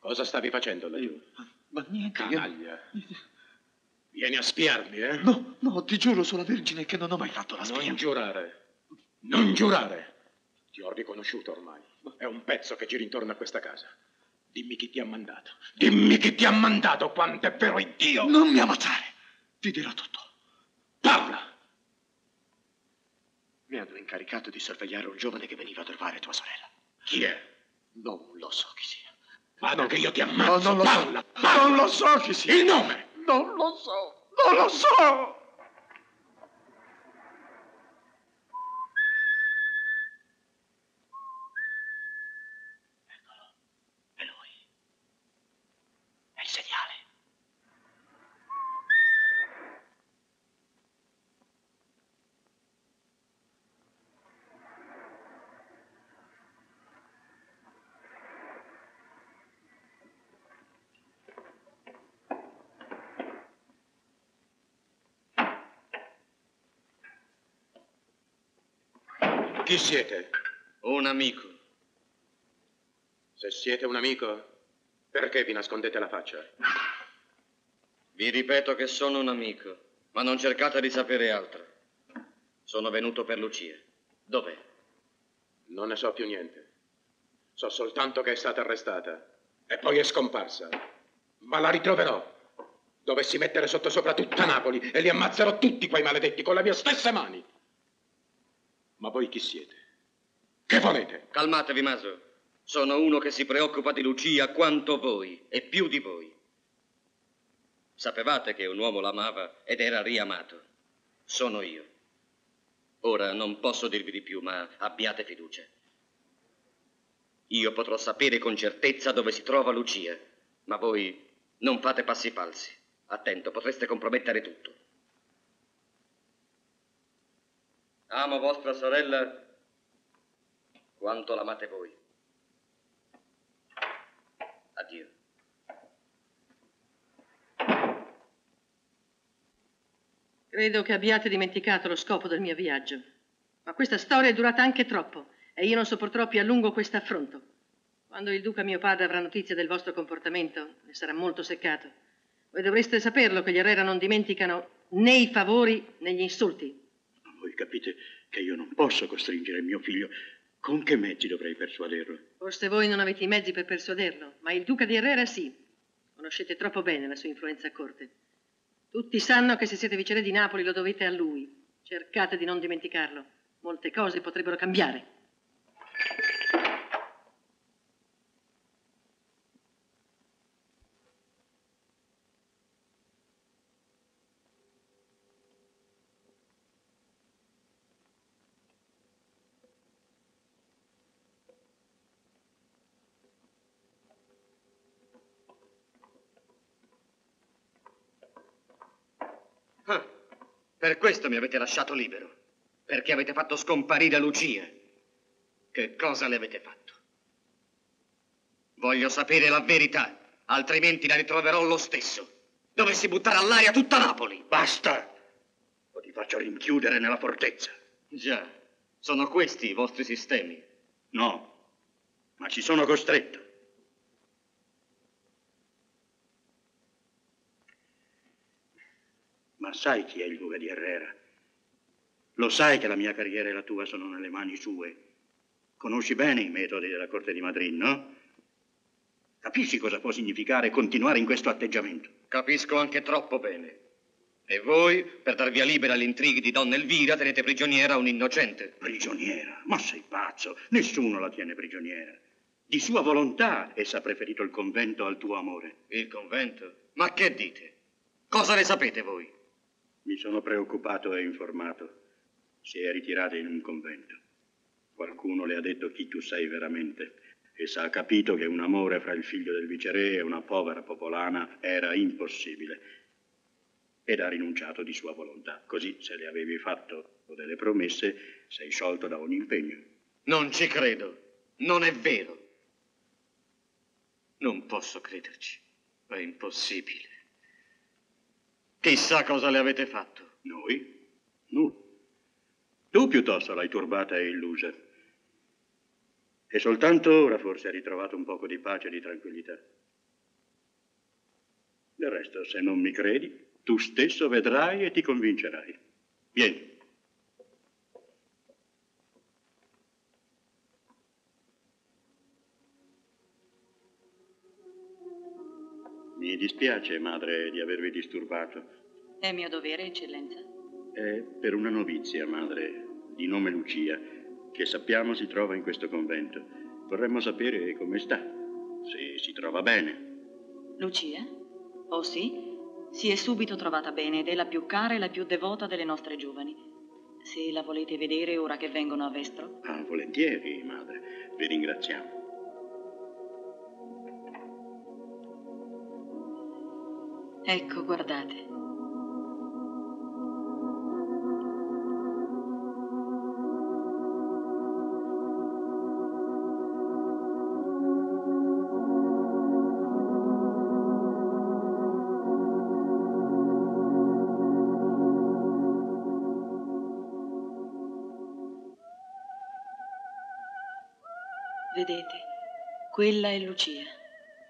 Cosa stavi facendo laggiù? Io? Ma niente. Canaglia. Io... vieni a spiarmi, eh? No, no, ti giuro sulla Vergine che non ho mai fatto la spia. Non giurare. Non giurare. Ti ho riconosciuto ormai. È un pezzo che gira intorno a questa casa. Dimmi chi ti ha mandato. Dimmi chi ti ha mandato, quanto è vero Iddio. Non mi ammazzare. Ti dirò tutto. Parla. Mi hanno incaricato di sorvegliare un giovane che veniva a trovare tua sorella. Chi è? Non lo so chi sia. Vado che io ti ammazzo, no, parla, so. Parla! Non lo so chi sia! Il nome! Non lo so! Non lo so! Eccolo, è lui. È il segnale. Chi siete? Un amico. Se siete un amico, perché vi nascondete la faccia? Vi ripeto che sono un amico, ma non cercate di sapere altro. Sono venuto per Lucia. Dov'è? Non ne so più niente. So soltanto che è stata arrestata e poi è scomparsa. Ma la ritroverò. Dovessi mettere sottosopra tutta Napoli e li ammazzerò tutti quei maledetti con le mie stesse mani. Ma voi chi siete? Che volete? Calmatevi, Maso. Sono uno che si preoccupa di Lucia quanto voi, e più di voi. Sapevate che un uomo l'amava ed era riamato. Sono io. Ora non posso dirvi di più, ma abbiate fiducia. Io potrò sapere con certezza dove si trova Lucia, ma voi non fate passi falsi. Attento, potreste compromettere tutto. Amo vostra sorella quanto l'amate voi. Addio. Credo che abbiate dimenticato lo scopo del mio viaggio, ma questa storia è durata anche troppo e io non sopporterò più a lungo questo affronto. Quando il duca mio padre avrà notizia del vostro comportamento, ne sarà molto seccato. Voi dovreste saperlo che gli Herrera non dimenticano né i favori né gli insulti. Voi capite che io non posso costringere mio figlio. Con che mezzi dovrei persuaderlo? Forse voi non avete i mezzi per persuaderlo, ma il duca di Herrera sì. Conoscete troppo bene la sua influenza a corte. Tutti sanno che se siete viceri di Napoli lo dovete a lui. Cercate di non dimenticarlo. Molte cose potrebbero cambiare. Per questo mi avete lasciato libero, perché avete fatto scomparire Lucia. Che cosa le avete fatto? Voglio sapere la verità, altrimenti la ritroverò lo stesso. Dovessi buttare all'aria tutta Napoli. Basta! O ti faccio rinchiudere nella fortezza. Già, sono questi i vostri sistemi. No, ma ci sono costretto. Ma sai chi è il duca di Herrera? Lo sai che la mia carriera e la tua sono nelle mani sue. Conosci bene i metodi della corte di Madrid, no? Capisci cosa può significare continuare in questo atteggiamento? Capisco anche troppo bene. E voi, per dar via libera agli intrighi di donna Elvira, tenete prigioniera un innocente. Prigioniera? Ma sei pazzo! Nessuno la tiene prigioniera. Di sua volontà essa ha preferito il convento al tuo amore. Il convento? Ma che dite? Cosa ne sapete voi? Mi sono preoccupato e informato. Si è ritirata in un convento. Qualcuno le ha detto chi tu sei veramente. Essa ha capito che un amore fra il figlio del viceré e una povera popolana era impossibile. Ed ha rinunciato di sua volontà. Così, se le avevi fatto delle promesse, sei sciolto da ogni impegno. Non ci credo. Non è vero. Non posso crederci. È impossibile. Chissà cosa le avete fatto. Noi? Nulla. Tu piuttosto l'hai turbata e illusa. E soltanto ora forse hai ritrovato un poco di pace e di tranquillità. Del resto, se non mi credi, tu stesso vedrai e ti convincerai. Vieni. Mi dispiace, madre, di avervi disturbato. È mio dovere, eccellenza. È per una novizia, madre, di nome Lucia, che sappiamo si trova in questo convento. Vorremmo sapere come sta, se si trova bene. Lucia? Oh sì, si è subito trovata bene ed è la più cara e la più devota delle nostre giovani. Se la volete vedere ora che vengono a Vestro? Ah, volentieri, madre. Vi ringraziamo. Ecco, guardate. Vedete, quella è Lucia.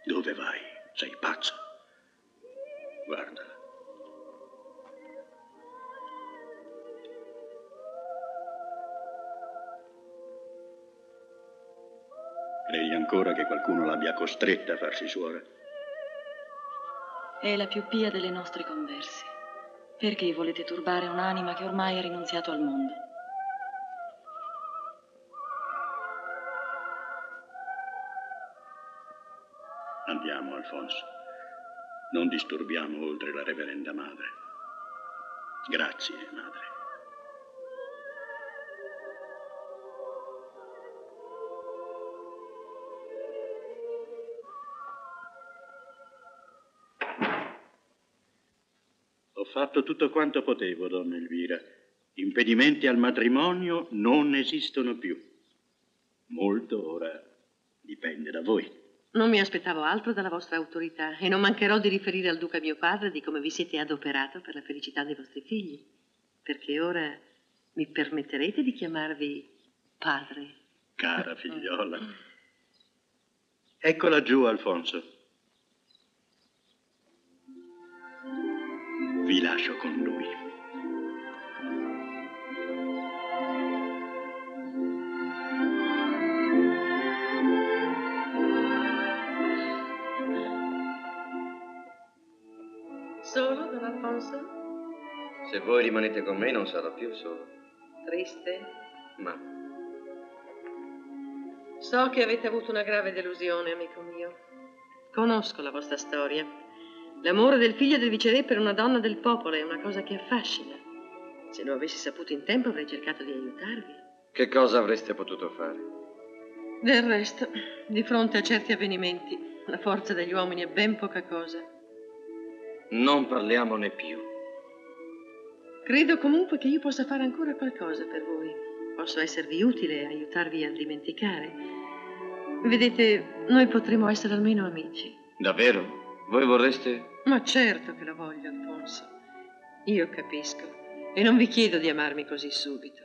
Dove vai? Sei pazzo? Guardala. Credi ancora che qualcuno l'abbia costretta a farsi suora? È la più pia delle nostre converse. Perché volete turbare un'anima che ormai ha rinunziato al mondo? Alfonso. Non disturbiamo oltre la reverenda madre. Grazie, madre. Ho fatto tutto quanto potevo, donna Elvira. Impedimenti al matrimonio non esistono più. Molto ora dipende da voi. Non mi aspettavo altro dalla vostra autorità e non mancherò di riferire al duca mio padre di come vi siete adoperato per la felicità dei vostri figli, perché ora mi permetterete di chiamarvi padre. Cara figliola. Eccola giù, Alfonso. Vi lascio con lui. Solo, don Alfonso? Se voi rimanete con me non sarò più solo. Triste? Ma. So che avete avuto una grave delusione, amico mio. Conosco la vostra storia. L'amore del figlio del viceré per una donna del popolo è una cosa che affascina. Se lo avessi saputo in tempo avrei cercato di aiutarvi. Che cosa avreste potuto fare? Del resto, di fronte a certi avvenimenti, la forza degli uomini è ben poca cosa. Non parliamone più. Credo comunque che io possa fare ancora qualcosa per voi. Posso esservi utile e aiutarvi a dimenticare. Vedete, noi potremo essere almeno amici. Davvero? Voi vorreste? Ma certo che lo voglio, Alfonso. Io capisco e non vi chiedo di amarmi così subito.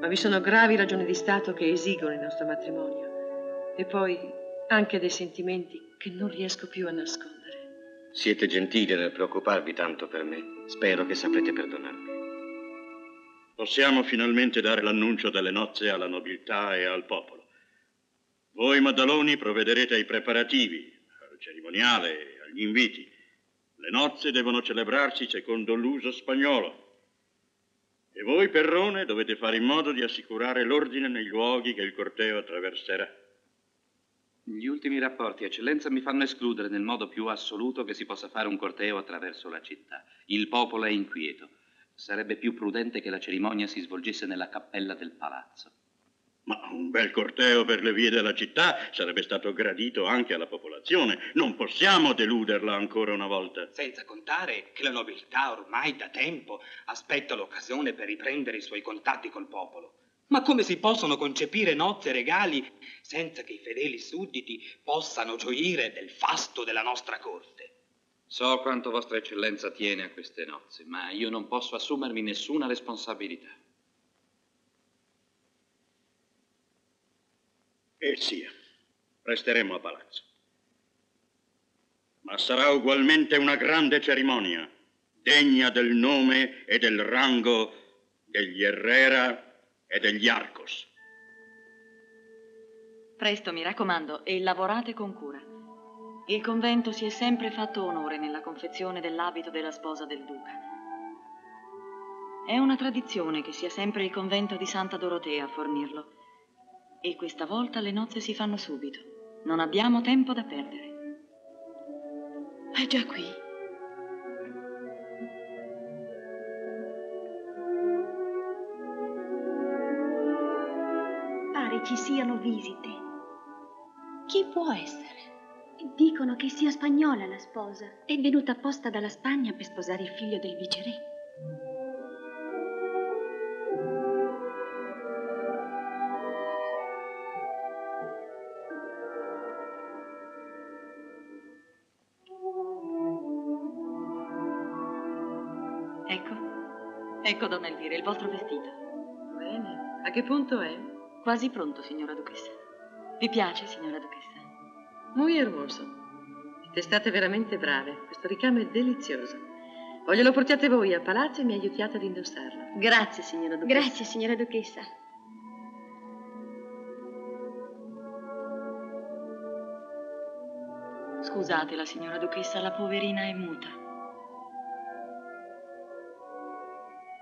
Ma vi sono gravi ragioni di stato che esigono il nostro matrimonio. E poi anche dei sentimenti che non riesco più a nascondere. Siete gentili nel preoccuparvi tanto per me. Spero che saprete perdonarmi. Possiamo finalmente dare l'annuncio delle nozze alla nobiltà e al popolo. Voi, Maddaloni, provvederete ai preparativi, al cerimoniale, agli inviti. Le nozze devono celebrarsi secondo l'uso spagnolo. E voi, Ferrone, dovete fare in modo di assicurare l'ordine nei luoghi che il corteo attraverserà. Gli ultimi rapporti, Eccellenza, mi fanno escludere nel modo più assoluto che si possa fare un corteo attraverso la città. Il popolo è inquieto. Sarebbe più prudente che la cerimonia si svolgesse nella cappella del palazzo. Ma un bel corteo per le vie della città sarebbe stato gradito anche alla popolazione. Non possiamo deluderla ancora una volta. Senza contare che la nobiltà ormai da tempo aspetta l'occasione per riprendere i suoi contatti col popolo. Ma come si possono concepire nozze e regali senza che i fedeli sudditi possano gioire del fasto della nostra corte? So quanto Vostra Eccellenza tiene a queste nozze, ma io non posso assumermi nessuna responsabilità. E sia, resteremo a palazzo. Ma sarà ugualmente una grande cerimonia, degna del nome e del rango degli Herrera e degli Arcos. Presto, mi raccomando, e lavorate con cura. Il convento si è sempre fatto onore nella confezione dell'abito della sposa del duca. È una tradizione che sia sempre il convento di Santa Dorotea a fornirlo. E questa volta le nozze si fanno subito. Non abbiamo tempo da perdere. È già qui. Ci siano visite. Chi può essere? Dicono che sia spagnola la sposa. È venuta apposta dalla Spagna per sposare il figlio del viceré. Ecco, donna Elvira, il vostro vestito. Bene. A che punto è? Quasi pronto, signora duchessa. Vi piace, signora duchessa? Muy hermoso. Siete state veramente brave. Questo ricamo è delizioso. Voglio lo portiate voi a palazzo e mi aiutiate ad indossarlo. Grazie, signora duchessa. Grazie, signora duchessa. Scusatela, signora duchessa, la poverina è muta.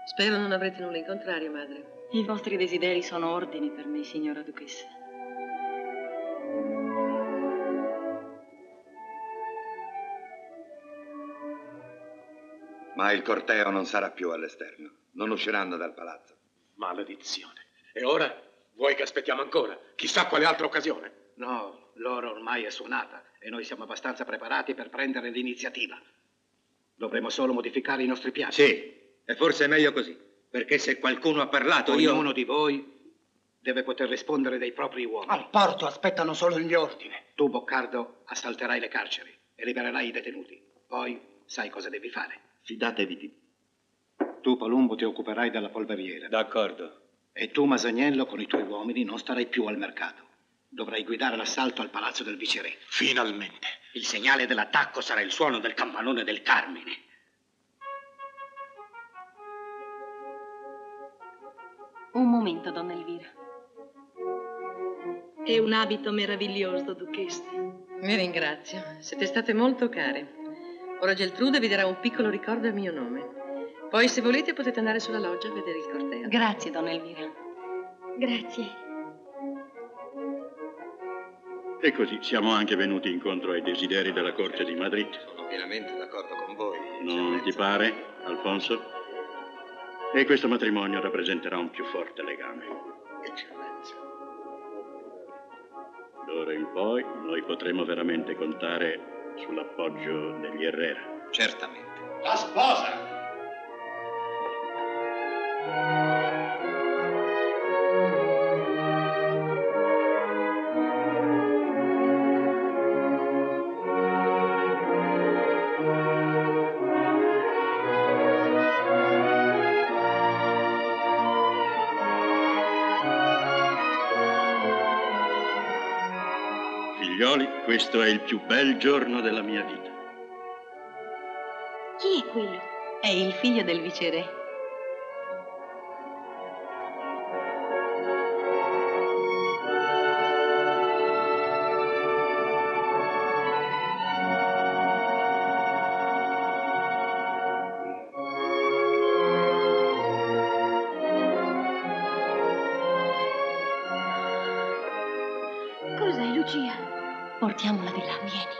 Spero non avrete nulla in contrario, madre. I vostri desideri sono ordini per me, signora duchessa. Ma il corteo non sarà più all'esterno. Non usciranno dal palazzo. Maledizione. E ora? Vuoi che aspettiamo ancora? Chissà quale altra occasione. No, l'ora ormai è suonata e noi siamo abbastanza preparati per prendere l'iniziativa. Dovremo solo modificare i nostri piani. Sì, e forse è meglio così. Perché se qualcuno ha parlato, Ognuno di voi deve poter rispondere dei propri uomini. Al porto aspettano solo gli ordini. Tu, Boccardo, assalterai le carceri e libererai i detenuti. Poi sai cosa devi fare. Fidatevi di... Tu, Palumbo, ti occuperai della polveriera. D'accordo. E tu, Masaniello, con i tuoi uomini non starai più al mercato. Dovrai guidare l'assalto al palazzo del viceré. Finalmente. Il segnale dell'attacco sarà il suono del campanone del Carmine. Un momento, donna Elvira. È un abito meraviglioso, duchessa. Vi ringrazio. Siete state molto care. Ora Geltrude vi darà un piccolo ricordo al mio nome. Poi, se volete, potete andare sulla loggia a vedere il corteo. Grazie, donna Elvira. Grazie. E così siamo anche venuti incontro ai desideri della corte di Madrid. Sono pienamente d'accordo con voi. Non ti pare, Alfonso? E questo matrimonio rappresenterà un più forte legame. Eccellenza. D'ora in poi noi potremo veramente contare sull'appoggio degli Herrera. Certamente. La sposa! Questo è il più bel giorno della mia vita. Chi è quello? È il figlio del viceré. Cos'è, Lucia? Portiamola di là, vieni.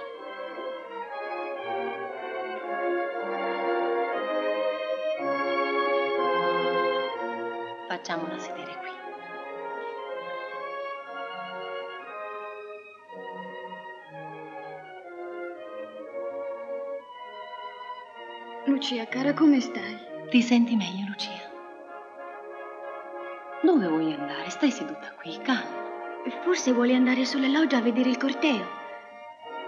Facciamola sedere qui. Lucia, cara, come stai? Ti senti meglio, Lucia? Dove vuoi andare? Stai seduta qui, calma. Forse vuole andare sulla loggia a vedere il corteo.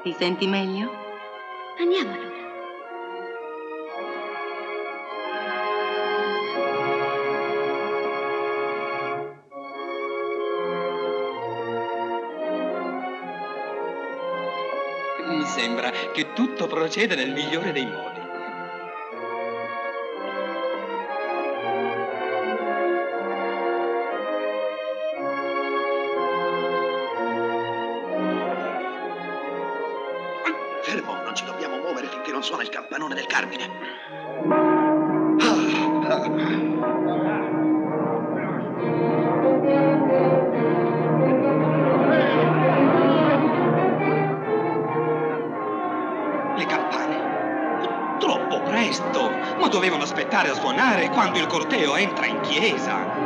Ti senti meglio? Andiamo allora. Mi sembra che tutto proceda nel migliore dei modi. Suona il campanone del Carmine. Le campane. Troppo presto. Ma dovevano aspettare a suonare quando il corteo entra in chiesa.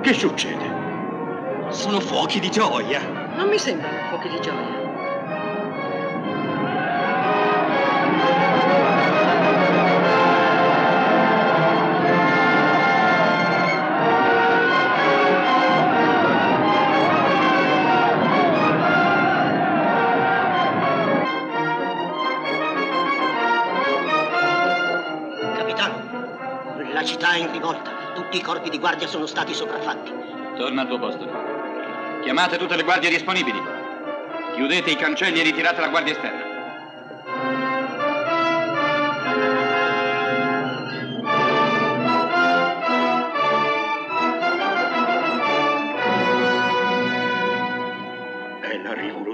Che succede? Sono fuochi di gioia. Non mi sembrano fuochi di gioia. Capitano, la città è in rivolta. Tutti i corpi di guardia sono stati sopraffatti. Torna al tuo posto. Chiamate tutte le guardie disponibili. Chiudete i cancelli e ritirate la guardia esterna.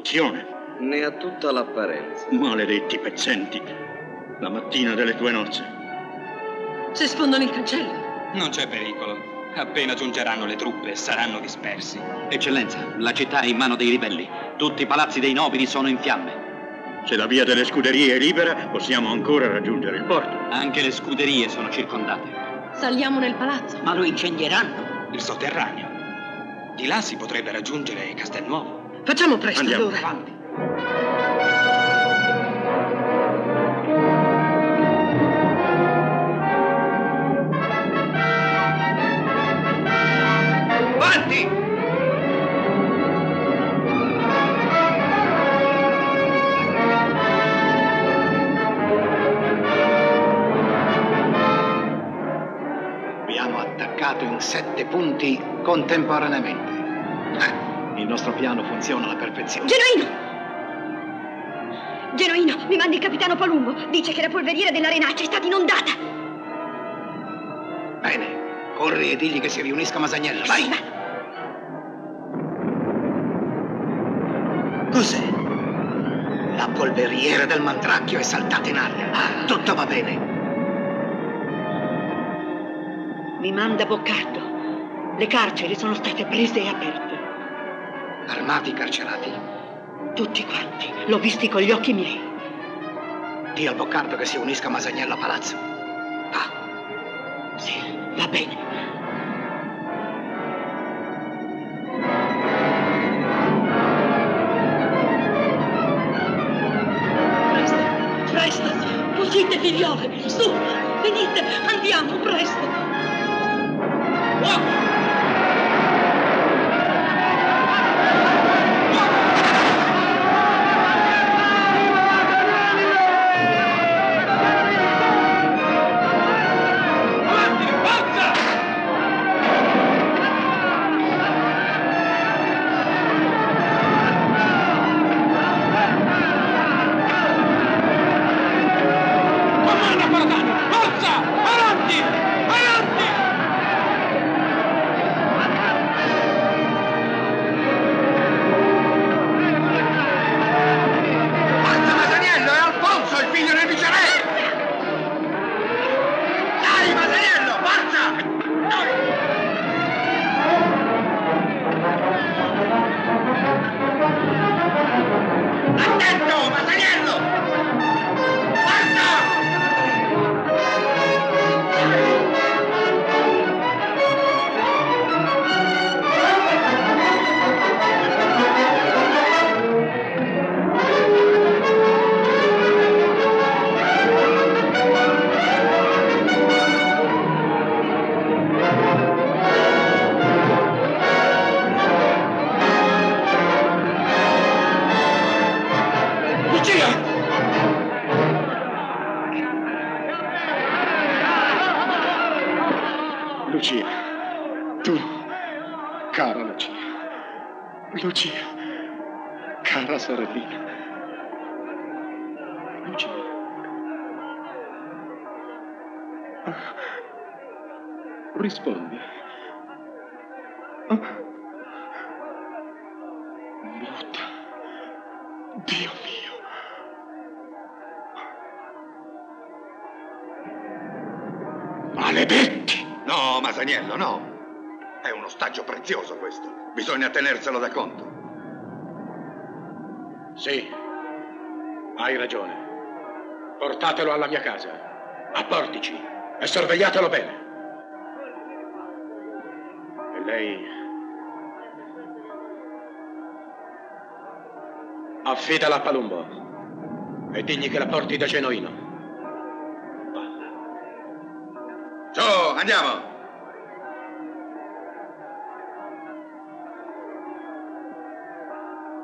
emozione. Ne ha tutta l'apparenza. Maledetti pezzenti. La mattina delle tue nozze. Se sfondano il cancello. Non c'è pericolo. Appena giungeranno le truppe, saranno dispersi. Eccellenza, la città è in mano dei ribelli. Tutti i palazzi dei nobili sono in fiamme. Se la via delle scuderie è libera, possiamo ancora raggiungere il porto. Anche le scuderie sono circondate. Saliamo nel palazzo. Ma lo incendieranno. Il sotterraneo. Di là si potrebbe raggiungere Castelnuovo. Facciamo presto. Andiamo. Allora. Avanti. Abbiamo attaccato in 7 punti contemporaneamente. Il nostro piano funziona alla perfezione. Genoino! Genoino, mi manda il capitano Palumbo. Dice che la polveriera dell'Arenaccia è stata inondata. Bene, corri e digli che si riunisca a Masaniello. Vai! Sì, va. Cos'è? La polveriera del Mandracchio è saltata in aria. Ah, tutto va bene. Mi manda Boccardo. Le carceri sono state prese e aperte. Armati i carcerati? Tutti quanti. L'ho visti con gli occhi miei. Dì al Boccardo che si unisca a Masaniello a palazzo. Va. Sì, va bene. Venite, figliole, su, venite, andiamo, presto. Fuoco! Rispondi. Brutta. Dio mio. Maledetti! No, Masaniello, no. È un ostaggio prezioso questo. Bisogna tenerselo da conto. Sì. Hai ragione. Portatelo alla mia casa. A Portici. E sorvegliatelo bene. Lei affidala a Palumbo e digli che la porti da Genoino. Ciao, andiamo!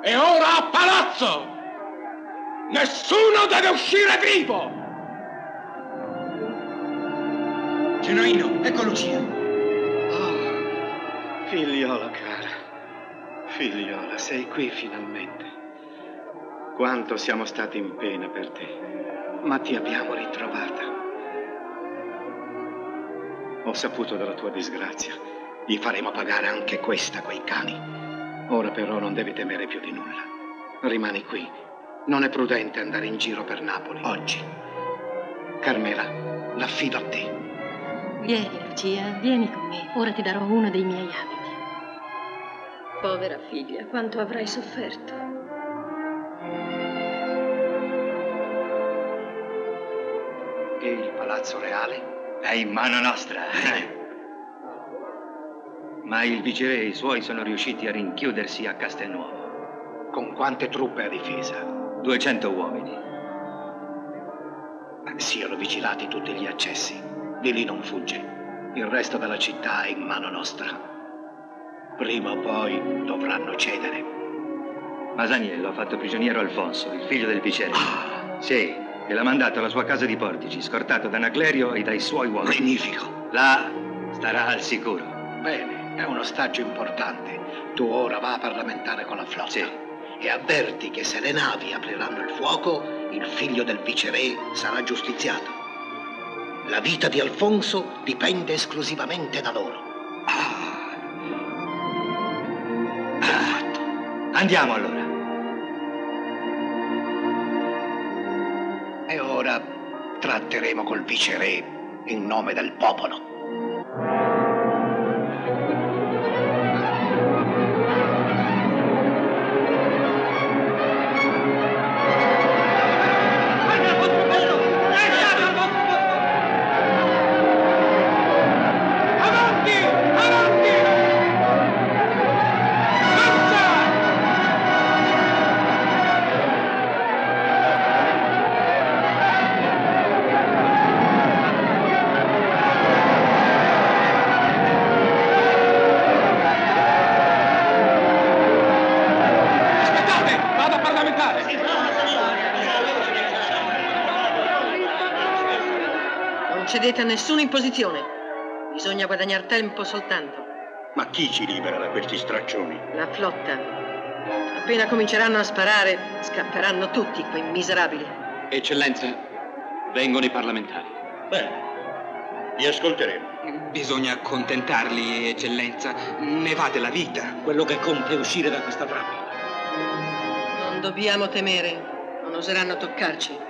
E ora a palazzo! Nessuno deve uscire vivo! Genoino, ecco Lucia. Figliola cara, figliola, sei qui finalmente. Quanto siamo stati in pena per te, ma ti abbiamo ritrovata. Ho saputo della tua disgrazia. Gli faremo pagare anche questa a quei cani. Ora però non devi temere più di nulla. Rimani qui. Non è prudente andare in giro per Napoli oggi. Carmela, l'affido a te. Vieni, Lucia, vieni con me. Ora ti darò uno dei miei abiti. Povera figlia, quanto avrai sofferto. E il palazzo reale? È in mano nostra. Ma il viceré e i suoi sono riusciti a rinchiudersi a Castelnuovo. Con quante truppe a difesa? 200 uomini. Siano vigilati tutti gli accessi. Di lì non fugge. Il resto della città è in mano nostra. Prima o poi dovranno cedere. Masaniello ha fatto prigioniero Alfonso, il figlio del viceré. Ah. Sì, e l'ha mandato alla sua casa di Portici, scortato da Naclerio e dai suoi uomini. Magnifico. Là starà al sicuro. Bene. È un ostaggio importante. Tu ora va a parlamentare con la flotta. Sì. E avverti che se le navi apriranno il fuoco, il figlio del viceré sarà giustiziato. La vita di Alfonso dipende esclusivamente da loro. Fatto. Andiamo allora. E ora tratteremo col viceré in nome del popolo. A nessuna imposizione. Bisogna guadagnare tempo soltanto. Ma chi ci libera da questi straccioni? La flotta. Appena cominceranno a sparare, scapperanno tutti quei miserabili. Eccellenza, vengono i parlamentari. Bene, li ascolteremo. Bisogna accontentarli, Eccellenza. Ne va della vita. Quello che conta è uscire da questa trappola. Non dobbiamo temere. Non oseranno toccarci.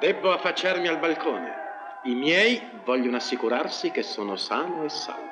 Debbo affacciarmi al balcone. I miei vogliono assicurarsi che sono sano e salvo.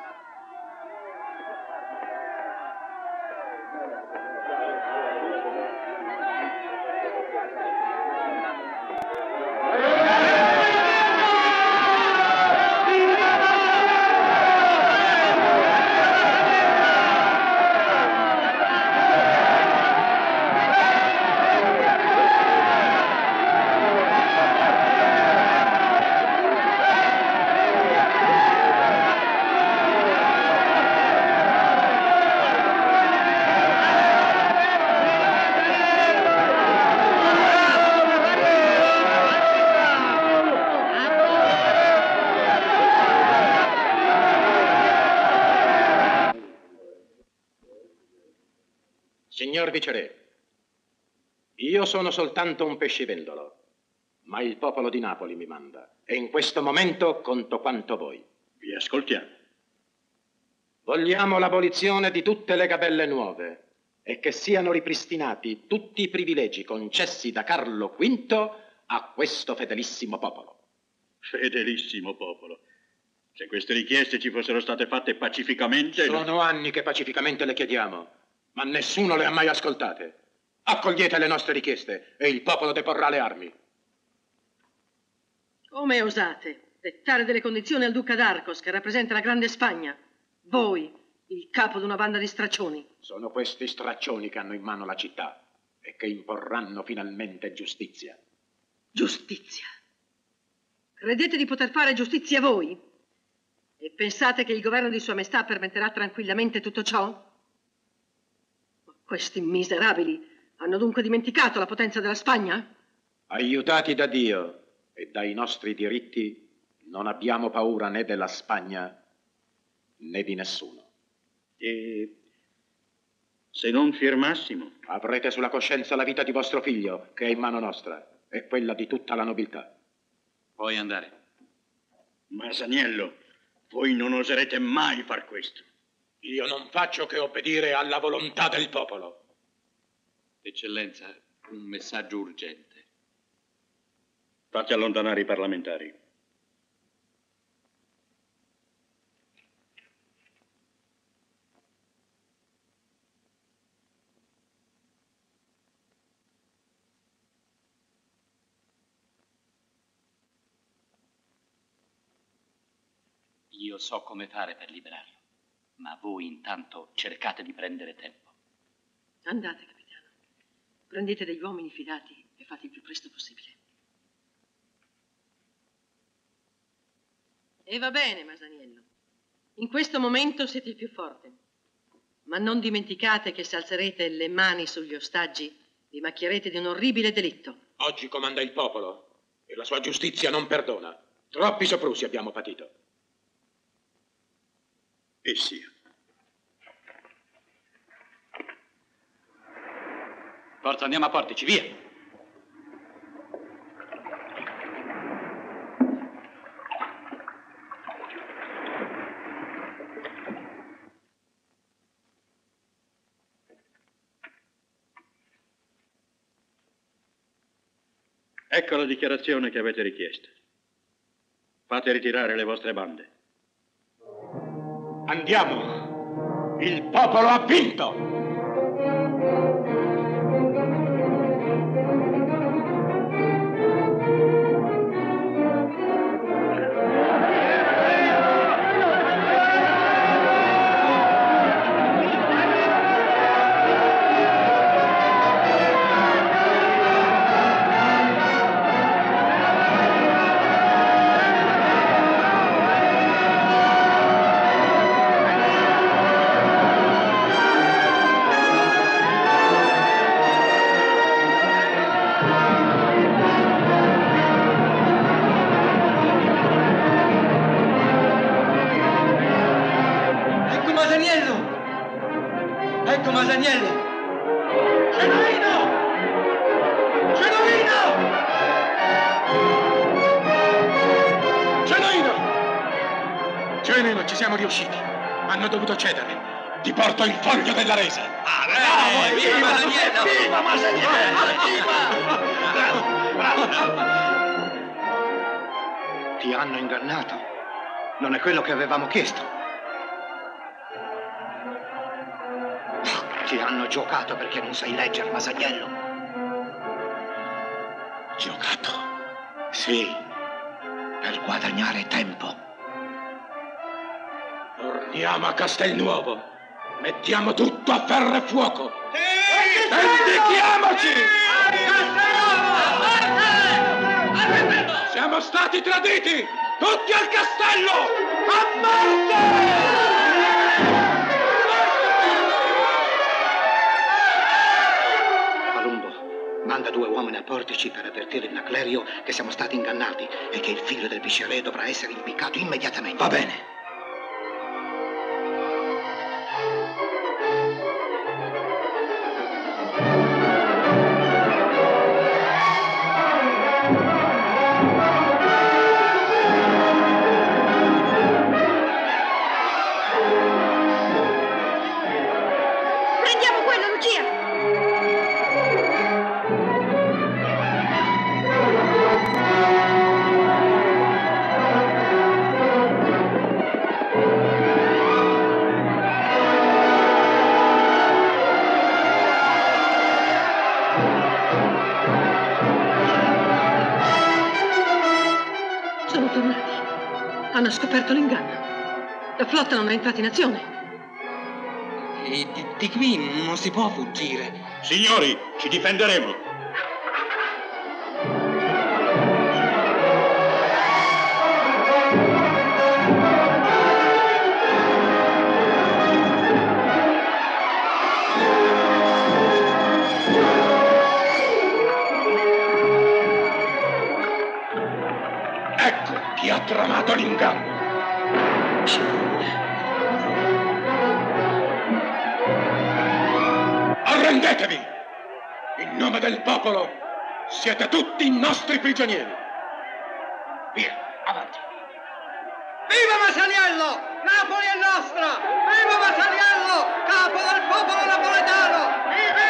Viceré, io sono soltanto un pescivendolo, ma il popolo di Napoli mi manda e in questo momento conto quanto voi. Vi ascoltiamo. Vogliamo l'abolizione di tutte le gabelle nuove e che siano ripristinati tutti i privilegi concessi da Carlo V a questo fedelissimo popolo. Fedelissimo popolo? Se queste richieste ci fossero state fatte pacificamente... Sono anni che pacificamente le chiediamo. Ma nessuno le ha mai ascoltate. Accogliete le nostre richieste e il popolo deporrà le armi. Come osate dettare delle condizioni al Duca d'Arcos, che rappresenta la Grande Spagna? Voi, il capo di una banda di straccioni. Sono questi straccioni che hanno in mano la città e che imporranno finalmente giustizia. Giustizia? Credete di poter fare giustizia voi? E pensate che il governo di Sua Maestà permetterà tranquillamente tutto ciò? Questi miserabili hanno dunque dimenticato la potenza della Spagna? Aiutati da Dio e dai nostri diritti, non abbiamo paura né della Spagna né di nessuno. E Se non firmassimo... Avrete sulla coscienza la vita di vostro figlio, che è in mano nostra, e quella di tutta la nobiltà. Puoi andare. Masaniello, voi non oserete mai far questo. Io non faccio che obbedire alla volontà del popolo. Eccellenza, un messaggio urgente. Fate allontanare i parlamentari. Io so come fare per liberarlo, ma voi intanto cercate di prendere tempo. Andate, capitano. Prendete degli uomini fidati e fate il più presto possibile. E va bene, Masaniello. In questo momento siete il più forte. Ma non dimenticate che se alzerete le mani sugli ostaggi vi macchierete di un orribile delitto. Oggi comanda il popolo e la sua giustizia non perdona. Troppi soprusi abbiamo patito. E sia. Forza, andiamo a Portici, via! Ecco la dichiarazione che avete richiesto. Fate ritirare le vostre bande. Andiamo! Il popolo ha vinto! Quello che avevamo chiesto. Ti hanno giocato perché non sai leggere, Masaniello. Giocato? Sì, per guadagnare tempo. Torniamo a Castelnuovo. Mettiamo tutto a ferro e fuoco. Sì! Vendichiamoci! Sì! Siamo stati traditi! Tutti al castello! A morte! Palumbo, manda 2 uomini a Portici per avvertire il Naclerio che siamo stati ingannati e che il figlio del Pisciaretti dovrà essere impiccato immediatamente. Va bene. Non è entrata in azione. E di qui non si può fuggire. Signori, ci difenderemo. Ecco chi ha tramato l'inganno. Rendetevi! In nome del popolo siete tutti nostri prigionieri. Via, avanti. Viva Masaniello! Napoli è nostra! Viva Masaniello, capo del popolo napoletano! Viva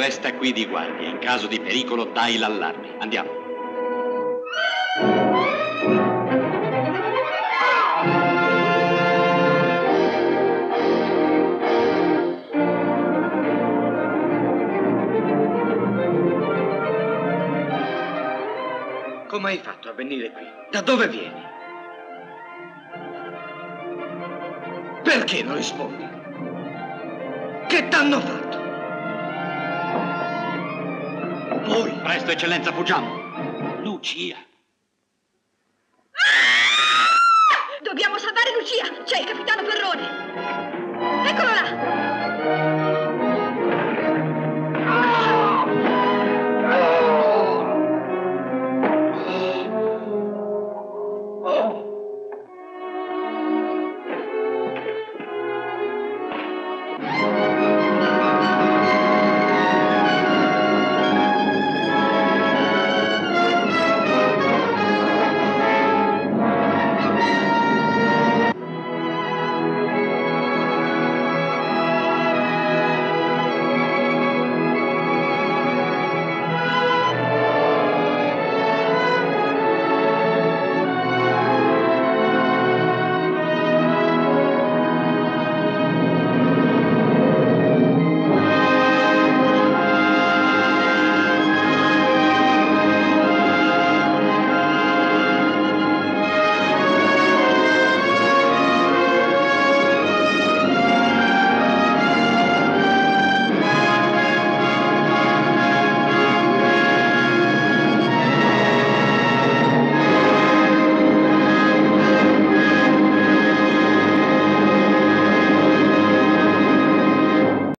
resta qui di guardia. In caso di pericolo dai l'allarme. Andiamo. Come hai fatto a venire qui? Da dove vieni? Perché non rispondi? Che t'hanno fatto? Voi. Presto, eccellenza, fuggiamo. Lucia. Ah! Dobbiamo salvare Lucia. C'è il capitano Ferrone.